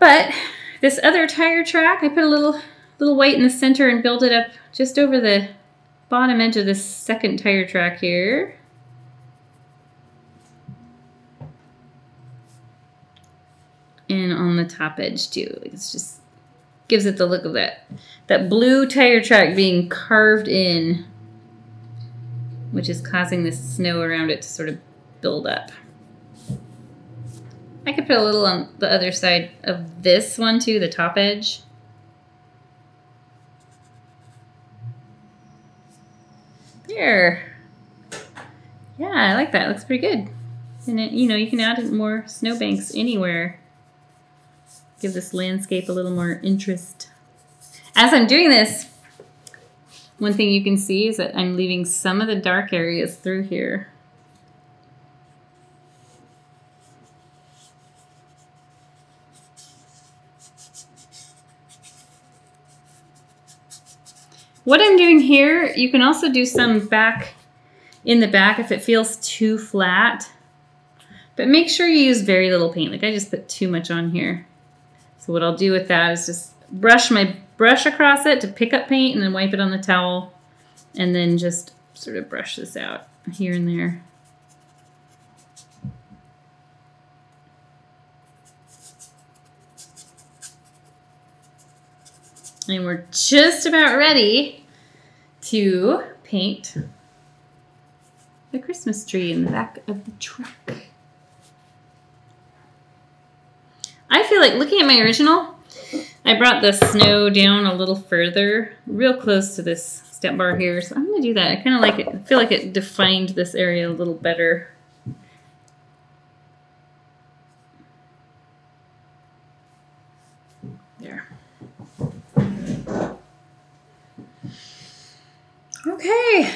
But this other tire track, I put a little white in the center and built it up just over the bottom edge of this second tire track here. And on the top edge too. It's just gives it the look of that blue tire track being carved in, which is causing this snow around it to sort of build up. I could put a little on the other side of this one too, the top edge. There. Yeah, I like that. It looks pretty good. And it, you know, you can add more snowbanks anywhere. Give this landscape a little more interest. As I'm doing this, one thing you can see is that I'm leaving some of the dark areas through here. What I'm doing here, you can also do some back in the back if it feels too flat, but make sure you use very little paint. Like I just put too much on here. So what I'll do with that is just brush my brush across it to pick up paint and then wipe it on the towel and then just sort of brush this out here and there. And we're just about ready to paint the Christmas tree in the back of the truck. I feel like looking at my original, I brought the snow down a little further, real close to this step bar here. So I'm going to do that. I kind of like it. I feel like it defined this area a little better. There. Okay.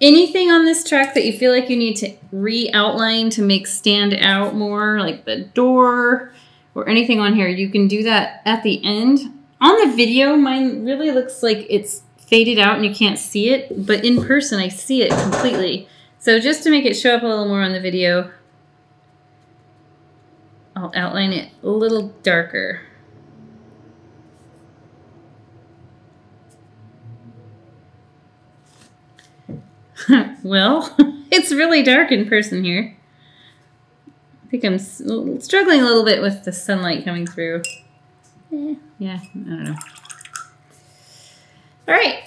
Anything on this track that you feel like you need to re-outline to make stand out more, like the door, or anything on here, you can do that at the end. On the video, mine really looks like it's faded out and you can't see it, but in person, I see it completely. So just to make it show up a little more on the video, I'll outline it a little darker. Well, it's really dark in person here. I think I'm struggling a little bit with the sunlight coming through. Yeah, I don't know. All right.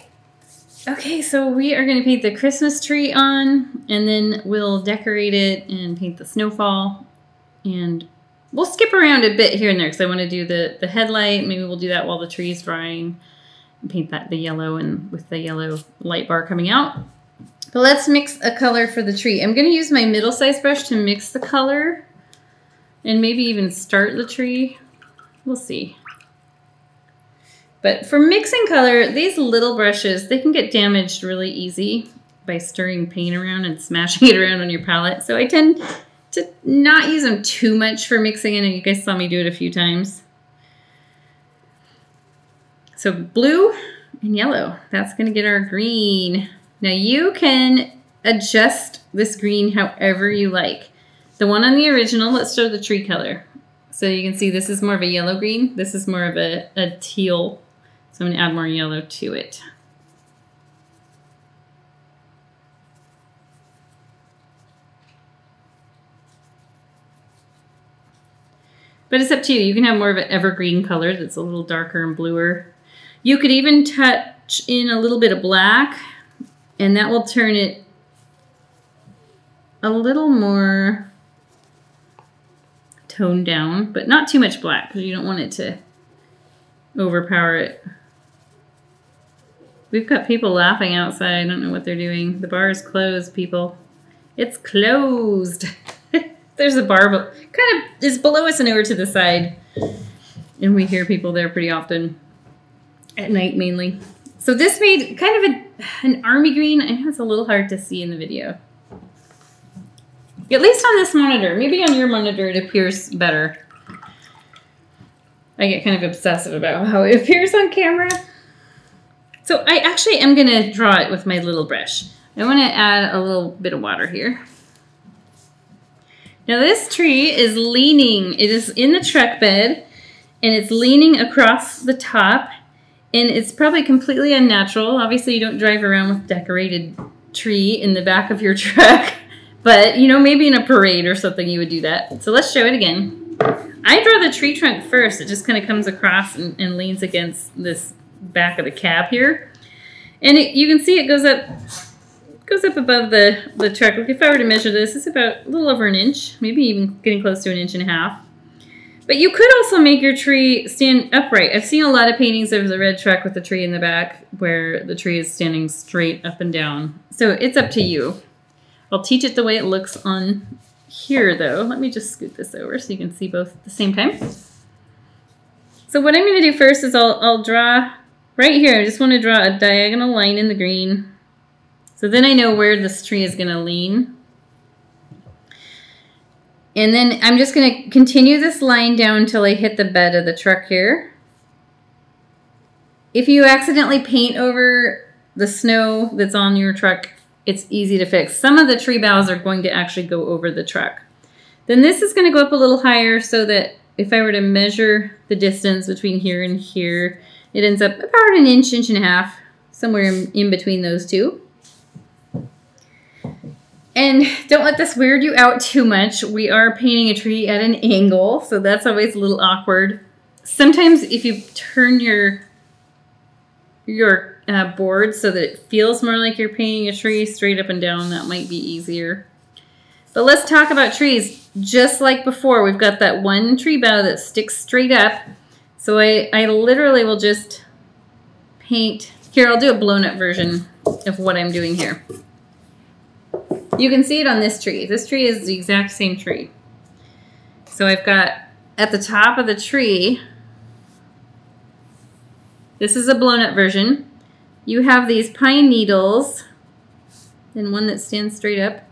Okay, so we are going to paint the Christmas tree on, and then we'll decorate it and paint the snowfall. And we'll skip around a bit here and there because I want to do the headlight. Maybe we'll do that while the tree is drying and paint that the yellow and with the yellow light bar coming out. But let's mix a color for the tree. I'm going to use my middle-sized brush to mix the color. And maybe even start the tree. We'll see. But for mixing color, these little brushes, they can get damaged really easy by stirring paint around and smashing it around on your palette. So I tend to not use them too much for mixing. I know you guys saw me do it a few times. So blue and yellow, that's going to get our green. Now you can adjust this green however you like. The one on the original, let's show the tree color. So you can see this is more of a yellow green. This is more of a teal. So I'm going to add more yellow to it. But it's up to you. You can have more of an evergreen color that's a little darker and bluer. You could even touch in a little bit of black, and that will turn it a little more toned down, but not too much black because you don't want it to overpower it. We've got people laughing outside. I don't know what they're doing. The bar is closed, people. It's closed. There's a bar kind of is below us and over to the side. And we hear people there pretty often, at night mainly. So this made kind of an army green. I know it's a little hard to see in the video. At least on this monitor. Maybe on your monitor it appears better. I get kind of obsessive about how it appears on camera. So I actually am going to draw it with my little brush. I want to add a little bit of water here. Now this tree is leaning. It is in the truck bed, and it's leaning across the top, and it's probably completely unnatural. Obviously, you don't drive around with a decorated tree in the back of your truck, but you know, maybe in a parade or something you would do that. So let's show it again. I draw the tree trunk first. It just kind of comes across and leans against this back of the cab here, and you can see it goes up above the truck. If I were to measure this, it's about a little over an inch, maybe even getting close to an inch and a half. But you could also make your tree stand upright. I've seen a lot of paintings of the red truck with the tree in the back where the tree is standing straight up and down. So it's up to you. I'll teach it the way it looks on here though. Let me just scoot this over so you can see both at the same time. So what I'm going to do first is I'll draw right here. I just want to draw a diagonal line in the green. So then I know where this tree is going to lean. And then I'm just going to continue this line down until I hit the bed of the truck here. If you accidentally paint over the snow that's on your truck, it's easy to fix. Some of the tree boughs are going to actually go over the truck. Then this is going to go up a little higher so that if I were to measure the distance between here and here, it ends up about an inch, inch and a half, somewhere in between those two. And don't let this weird you out too much. We are painting a tree at an angle, so that's always a little awkward. Sometimes if you turn your board so that it feels more like you're painting a tree straight up and down, that might be easier. But let's talk about trees. Just like before, we've got that one tree bough that sticks straight up. So I literally will just paint. Here, I'll do a blown-up version of what I'm doing here. You can see it on this tree. This tree is the exact same tree. So I've got at the top of the tree, this is a blown up version. You have these pine needles and one that stands straight up.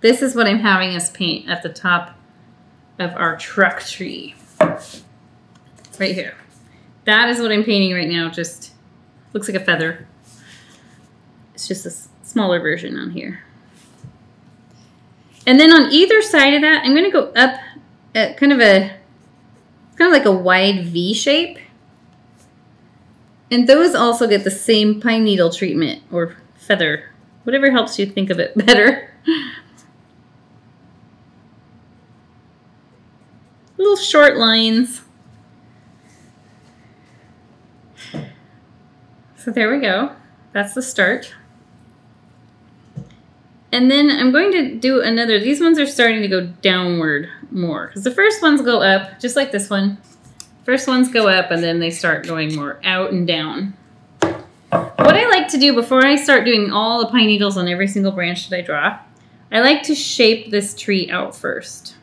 This is what I'm having us paint at the top of our truck tree. Right here. That is what I'm painting right now. Just looks like a feather. It's just a smaller version on here. And then on either side of that, I'm going to go up at kind of like a wide V shape. And those also get the same pine needle treatment or feather, whatever helps you think of it better. Little short lines. So there we go. That's the start. And then I'm going to do another. These ones are starting to go downward more because the first ones go up, just like this one. First ones go up and then they start going more out and down. What I like to do before I start doing all the pine needles on every single branch that I draw, I like to shape this tree out first.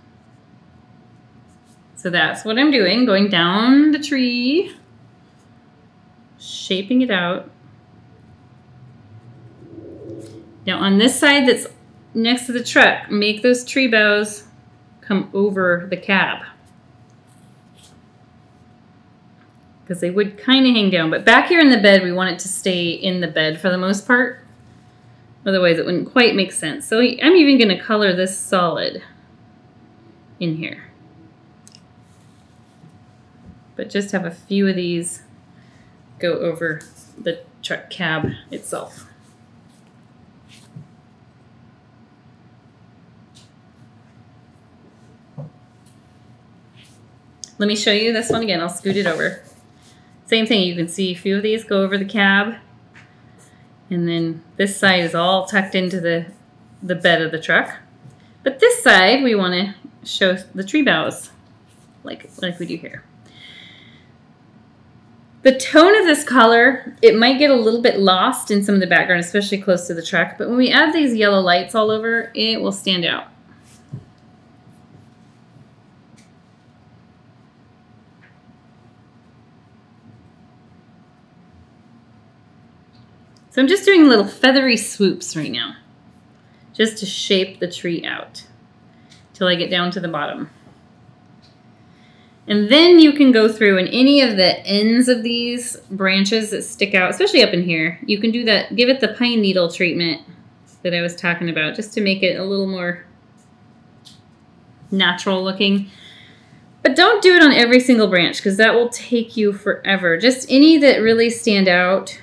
So that's what I'm doing, going down the tree, shaping it out. Now on this side that's next to the truck, make those tree boughs come over the cab. Because they would kind of hang down. But back here in the bed, we want it to stay in the bed for the most part. Otherwise it wouldn't quite make sense. So I'm even going to color this solid in here. But just have a few of these go over the truck cab itself. Let me show you this one again. I'll scoot it over. Same thing, you can see a few of these go over the cab. And then this side is all tucked into the bed of the truck. But this side, we want to show the tree boughs like we do here. The tone of this color, it might get a little bit lost in some of the background, especially close to the truck, but when we add these yellow lights all over, it will stand out. So I'm just doing little feathery swoops right now, just to shape the tree out till I get down to the bottom. And then you can go through, and any of the ends of these branches that stick out, especially up in here, you can do that, give it the pine needle treatment that I was talking about, just to make it a little more natural looking. But don't do it on every single branch, because that will take you forever. Just any that really stand out.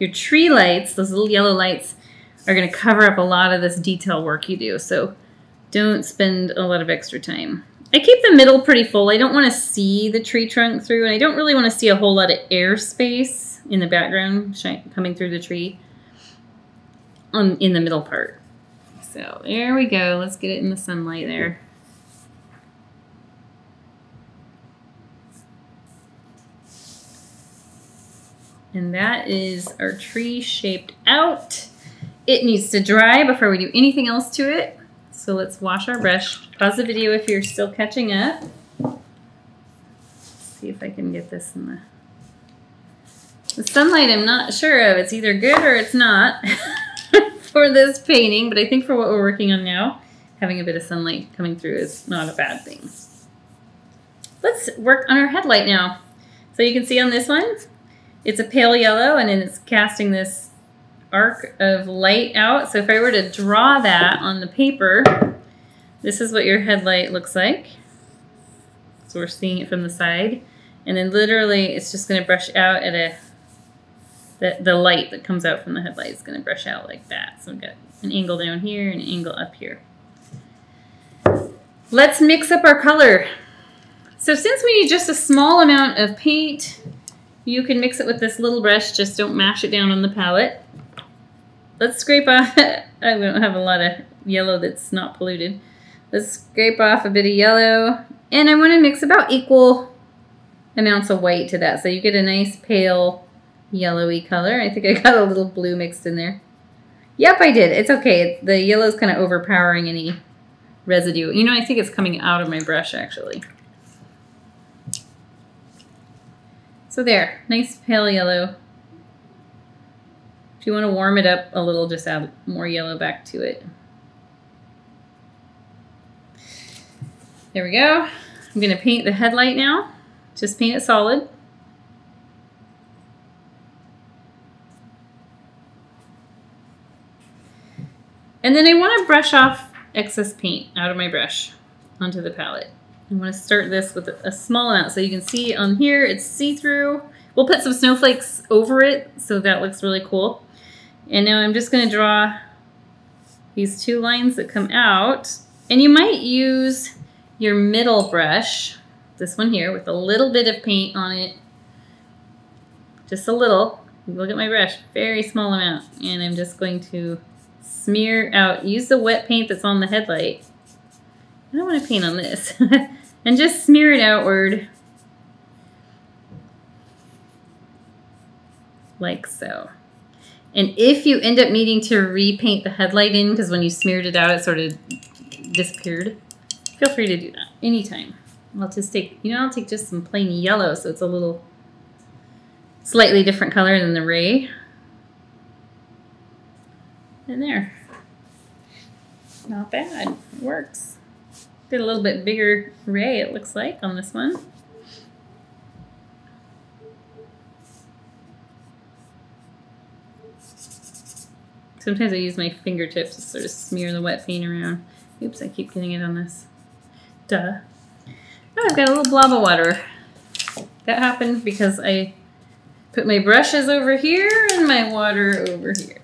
Your tree lights, those little yellow lights, are going to cover up a lot of this detail work you do, so don't spend a lot of extra time. I keep the middle pretty full. I don't want to see the tree trunk through, and I don't really want to see a whole lot of air space in the background coming through the tree in the middle part. So there we go. Let's get it in the sunlight there. And that is our tree shaped out. It needs to dry before we do anything else to it. So let's wash our brush. Pause the video if you're still catching up. Let's see if I can get this in the sunlight. I'm not sure of. It's either good or it's not for this painting, but I think for what we're working on now, having a bit of sunlight coming through is not a bad thing. Let's work on our headlight now. So you can see on this one, it's a pale yellow, and then it's casting this arc of light out. So if I were to draw that on the paper, this is what your headlight looks like. So we're seeing it from the side. And then literally, it's just going to brush out at the light that comes out from the headlight is going to brush out like that. So I've got an angle down here and an angle up here. Let's mix up our color. So since we need just a small amount of paint, you can mix it with this little brush, just don't mash it down on the palette. Let's scrape off, I don't have a lot of yellow that's not polluted. Let's scrape off a bit of yellow, and I want to mix about equal amounts of white to that, so you get a nice pale yellowy color. I think I got a little blue mixed in there. Yep, I did. It's okay. The yellow's kind of overpowering any residue. You know, I think it's coming out of my brush, actually. So there, nice pale yellow. If you want to warm it up a little, just add more yellow back to it. There we go. I'm going to paint the headlight now. Just paint it solid. And then I want to brush off excess paint out of my brush onto the palette. I'm going to start this with a small amount. So you can see on here, it's see-through. We'll put some snowflakes over it, so that looks really cool. And now I'm just going to draw these two lines that come out. And you might use your middle brush, this one here, with a little bit of paint on it. Just a little. Look at my brush, very small amount. And I'm just going to smear out, use the wet paint that's on the headlight. I don't want to paint on this. And just smear it outward like so. And if you end up needing to repaint the headlight in, because when you smeared it out it sort of disappeared, feel free to do that anytime. I'll just take, you know, I'll take just some plain yellow, so it's a little slightly different color than the ray. And there. Not bad. It works. Did a little bit bigger ray, it looks like, on this one. Sometimes I use my fingertips to sort of smear the wet paint around. Oops, I keep getting it on this. Duh. Oh, I've got a little blob of water. That happened because I put my brushes over here and my water over here.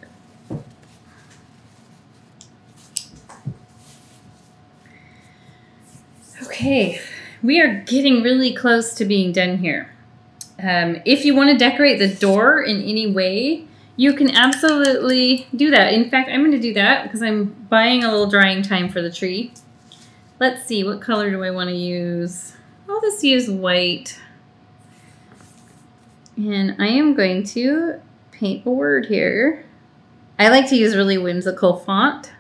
Okay, we are getting really close to being done here. If you want to decorate the door in any way, you can absolutely do that. In fact, I'm going to do that because I'm buying a little drying time for the tree. Let's see, what color do I want to use? I'll just use white. And I am going to paint a word here. I like to use really whimsical font.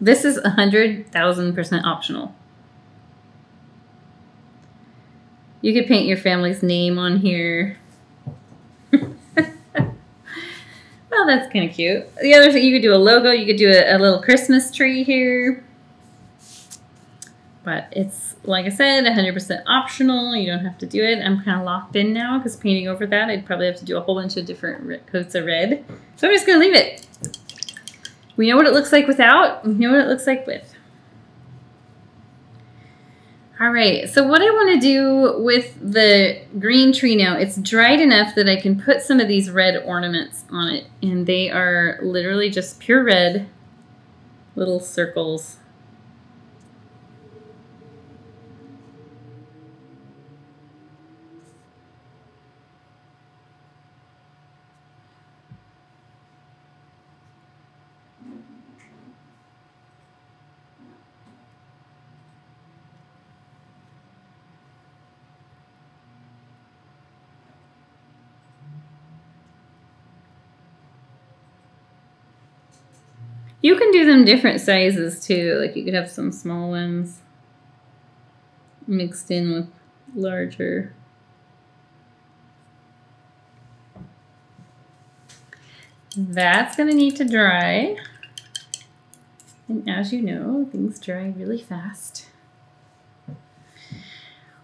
This is 100,000% optional. You could paint your family's name on here. Well, that's kind of cute. The other thing, you could do a logo, you could do a little Christmas tree here. But it's, like I said, 100% optional. You don't have to do it. I'm kind of locked in now because painting over that, I'd probably have to do a whole bunch of different coats of red. So I'm just going to leave it. We know what it looks like without, we know what it looks like with. All right, so what I want to do with the green tree now, it's dried enough that I can put some of these red ornaments on it, and they are literally just pure red little circles. You can do them different sizes too. Like you could have some small ones mixed in with larger. That's gonna need to dry. And as you know, things dry really fast.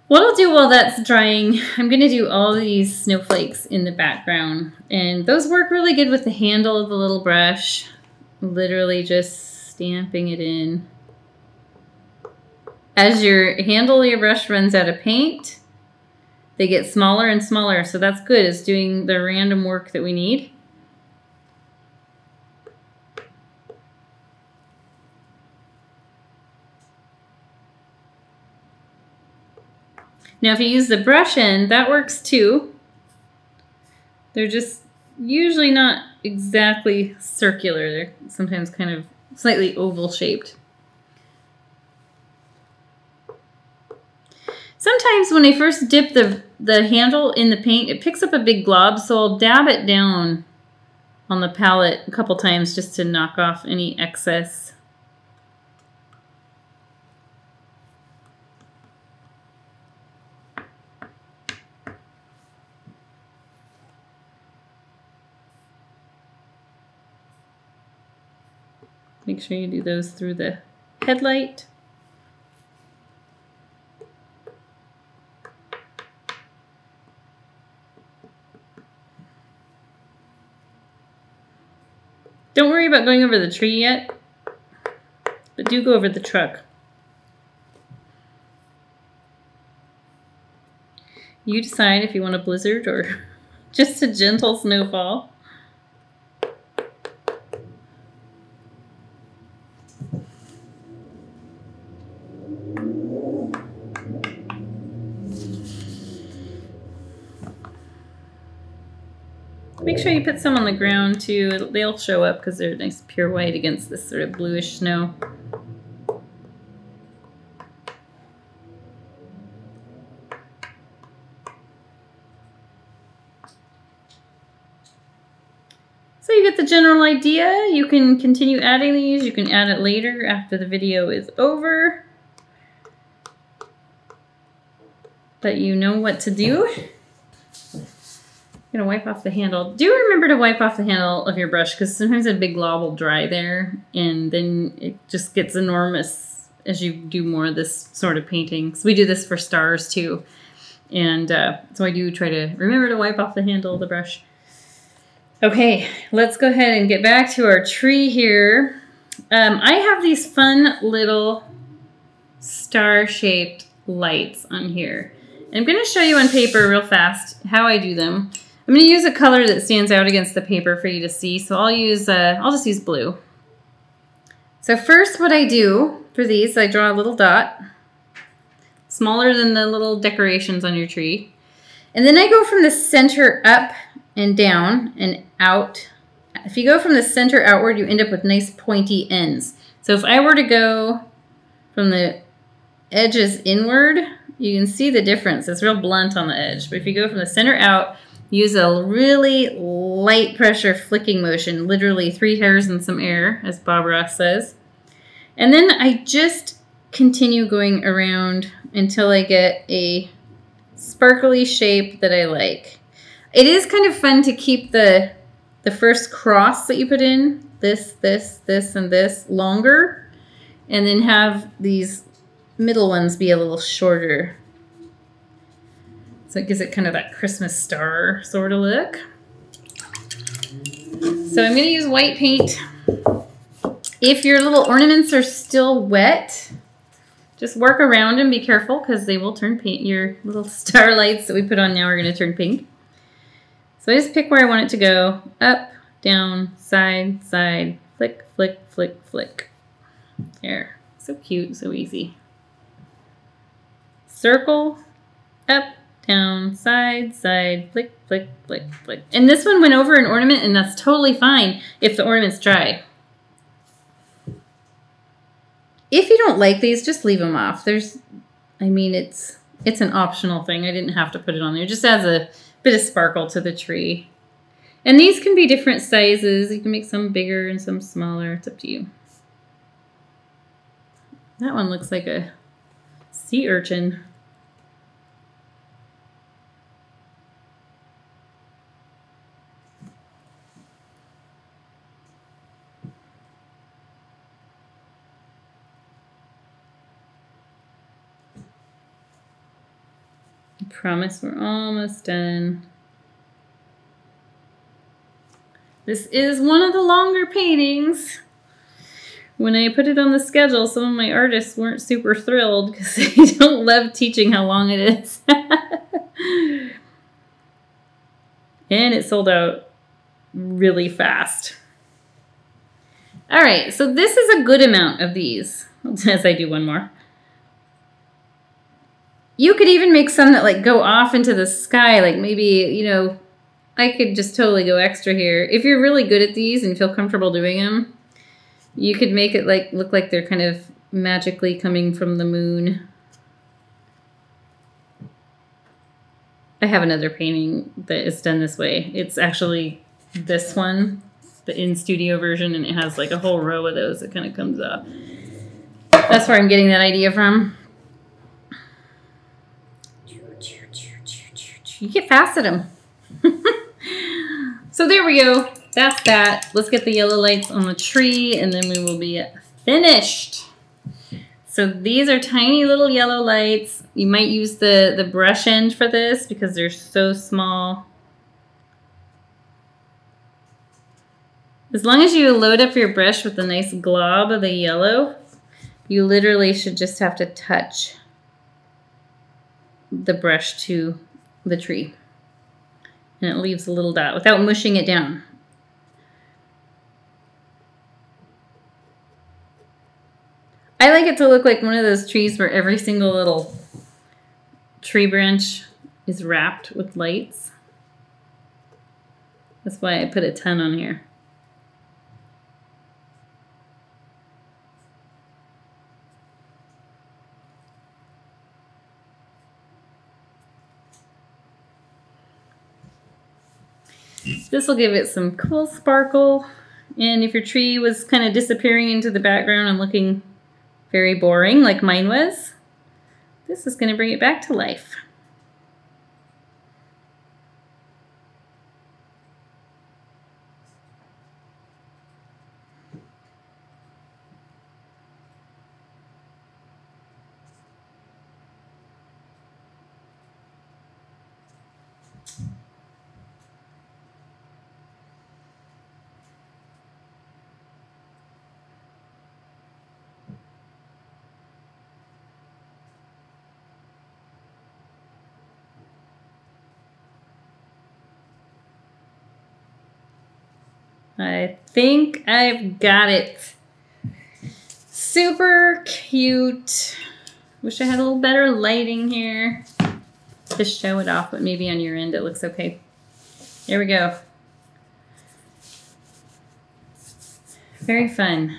What I'll do while that's drying, I'm gonna do all these snowflakes in the background. And those work really good with the handle of the little brush. Literally just stamping it in. As your handle of your brush runs out of paint, they get smaller and smaller, so that's good. It's doing the random work that we need. Now if you use the brush end, that works too. They're just usually not exactly circular. They're sometimes kind of slightly oval shaped. Sometimes when I first dip the handle in the paint, it picks up a big glob, so I'll dab it down on the palette a couple times just to knock off any excess. Make sure you do those through the headlight. Don't worry about going over the tree yet, but do go over the truck. You decide if you want a blizzard or just a gentle snowfall. Make sure you put some on the ground too. They'll show up because they're nice pure white against this sort of bluish snow. So you get the general idea. You can continue adding these. You can add it later after the video is over. But you know what to do. I'm gonna wipe off the handle. Do remember to wipe off the handle of your brush because sometimes a big glob will dry there and then it just gets enormous as you do more of this sort of painting. So we do this for stars too. And so I do try to remember to wipe off the handle of the brush. Okay, let's go ahead and get back to our tree here. I have these fun little star-shaped lights on here. I'm going to show you on paper real fast how I do them. I'm going to use a color that stands out against the paper for you to see, so I'll just use blue. So first what I do for these, I draw a little dot, smaller than the little decorations on your tree. And then I go from the center up and down and out. If you go from the center outward, you end up with nice pointy ends. So if I were to go from the edges inward, you can see the difference. It's real blunt on the edge. But if you go from the center out, use a really light pressure flicking motion, literally 3 hairs and some air, as Bob Ross says. And then I just continue going around until I get a sparkly shape that I like. It is kind of fun to keep the first cross that you put in, this, and this, longer, and then have these middle ones be a little shorter. So it gives it kind of that Christmas star sort of look. So I'm going to use white paint. If your little ornaments are still wet, just work around and be careful because they will turn pink. Your little star lights that we put on now are going to turn pink. So I just pick where I want it to go. Up, down, side, side, flick, flick, flick, flick. There. So cute, so easy. Circle, up, down, side, side, flick, flick, flick, flick. And this one went over an ornament, and that's totally fine if the ornament's dry. If you don't like these, just leave them off. There's, I mean, it's an optional thing. I didn't have to put it on there. It just adds a bit of sparkle to the tree. And these can be different sizes. You can make some bigger and some smaller. It's up to you. That one looks like a sea urchin. Promise we're almost done. This is one of the longer paintings. When I put it on the schedule, some of my artists weren't super thrilled because they don't love teaching how long it is. And it sold out really fast. All right, so this is a good amount of these, as I do one more. You could even make some that like go off into the sky, like maybe, you know, I could just totally go extra here. If you're really good at these and feel comfortable doing them, you could make it like look like they're kind of magically coming from the moon. I have another painting that is done this way. It's actually this one, the in-studio version, and it has like a whole row of those that kind of comes up. That's where I'm getting that idea from. You get fast at them. So there we go. That's that. Let's get the yellow lights on the tree and then we will be finished. So these are tiny little yellow lights. You might use the brush end for this because they're so small. As long as you load up your brush with a nice glob of the yellow, you literally should just have to touch the brush to the tree, and it leaves a little dot without mushing it down. I like it to look like one of those trees where every single little tree branch is wrapped with lights. That's why I put a ton on here. This will give it some cool sparkle. And if your tree was kind of disappearing into the background and looking very boring like mine was, this is going to bring it back to life. I think I've got it. Super cute. Wish I had a little better lighting here to show it off, but maybe on your end it looks okay. Here we go. Very fun.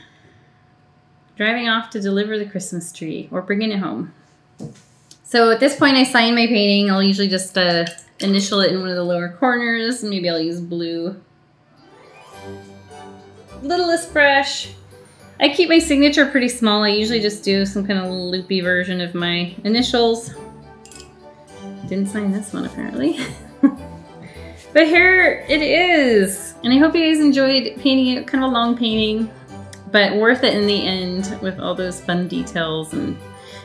Driving off to deliver the Christmas tree or bringing it home. So at this point I sign my painting. I'll usually just initial it in one of the lower corners. Maybe I'll use blue. Littlest brush. I keep my signature pretty small. I usually just do some kind of loopy version of my initials. Didn't sign this one apparently. But here it is. And I hope you guys enjoyed painting it. Kind of a long painting, but worth it in the end with all those fun details, and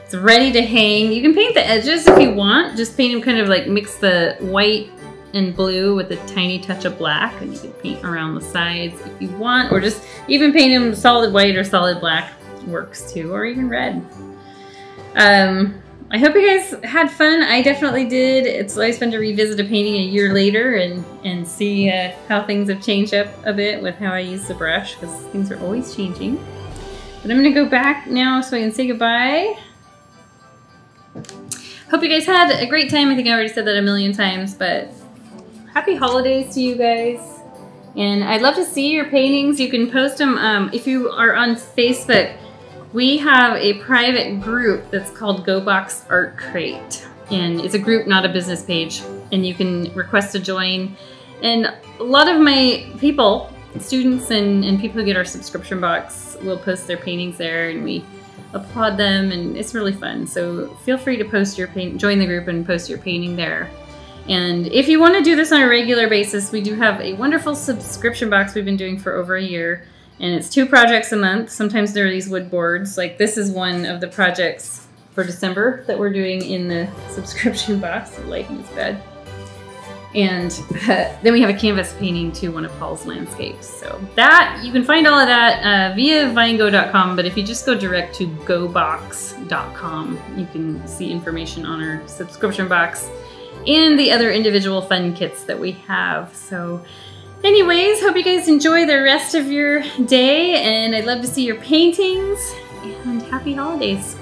it's ready to hang. You can paint the edges if you want. Just paint them kind of like, mix the white and blue with a tiny touch of black, and you can paint around the sides if you want, or just even paint them solid white or solid black works too, or even red. I hope you guys had fun. I definitely did. It's always fun to revisit a painting a year later and see how things have changed up a bit with how I use the brush, because things are always changing. But I'm going to go back now so I can say goodbye. Hope you guys had a great time. I think I already said that a million times, but happy holidays to you guys. And I'd love to see your paintings. You can post them if you are on Facebook. We have a private group that's called GoghBox Art Crate, and it's a group, not a business page, and you can request to join. And a lot of my people, students and people who get our subscription box, will post their paintings there, and we applaud them, and it's really fun. So feel free to post your paint, join the group and post your painting there. And if you want to do this on a regular basis, we do have a wonderful subscription box we've been doing for over a year. And it's 2 projects a month. Sometimes there are these wood boards. Like this is one of the projects for December that we're doing in the subscription box. The lighting is bad. And then we have a canvas painting to one of Paul's landscapes. So that, you can find all of that via vinegogh.com, but if you just go direct to goghbox.com, you can see information on our subscription box and the other individual fun kits that we have. So. Anyways, hope you guys enjoy the rest of your day, and I'd love to see your paintings, and happy holidays.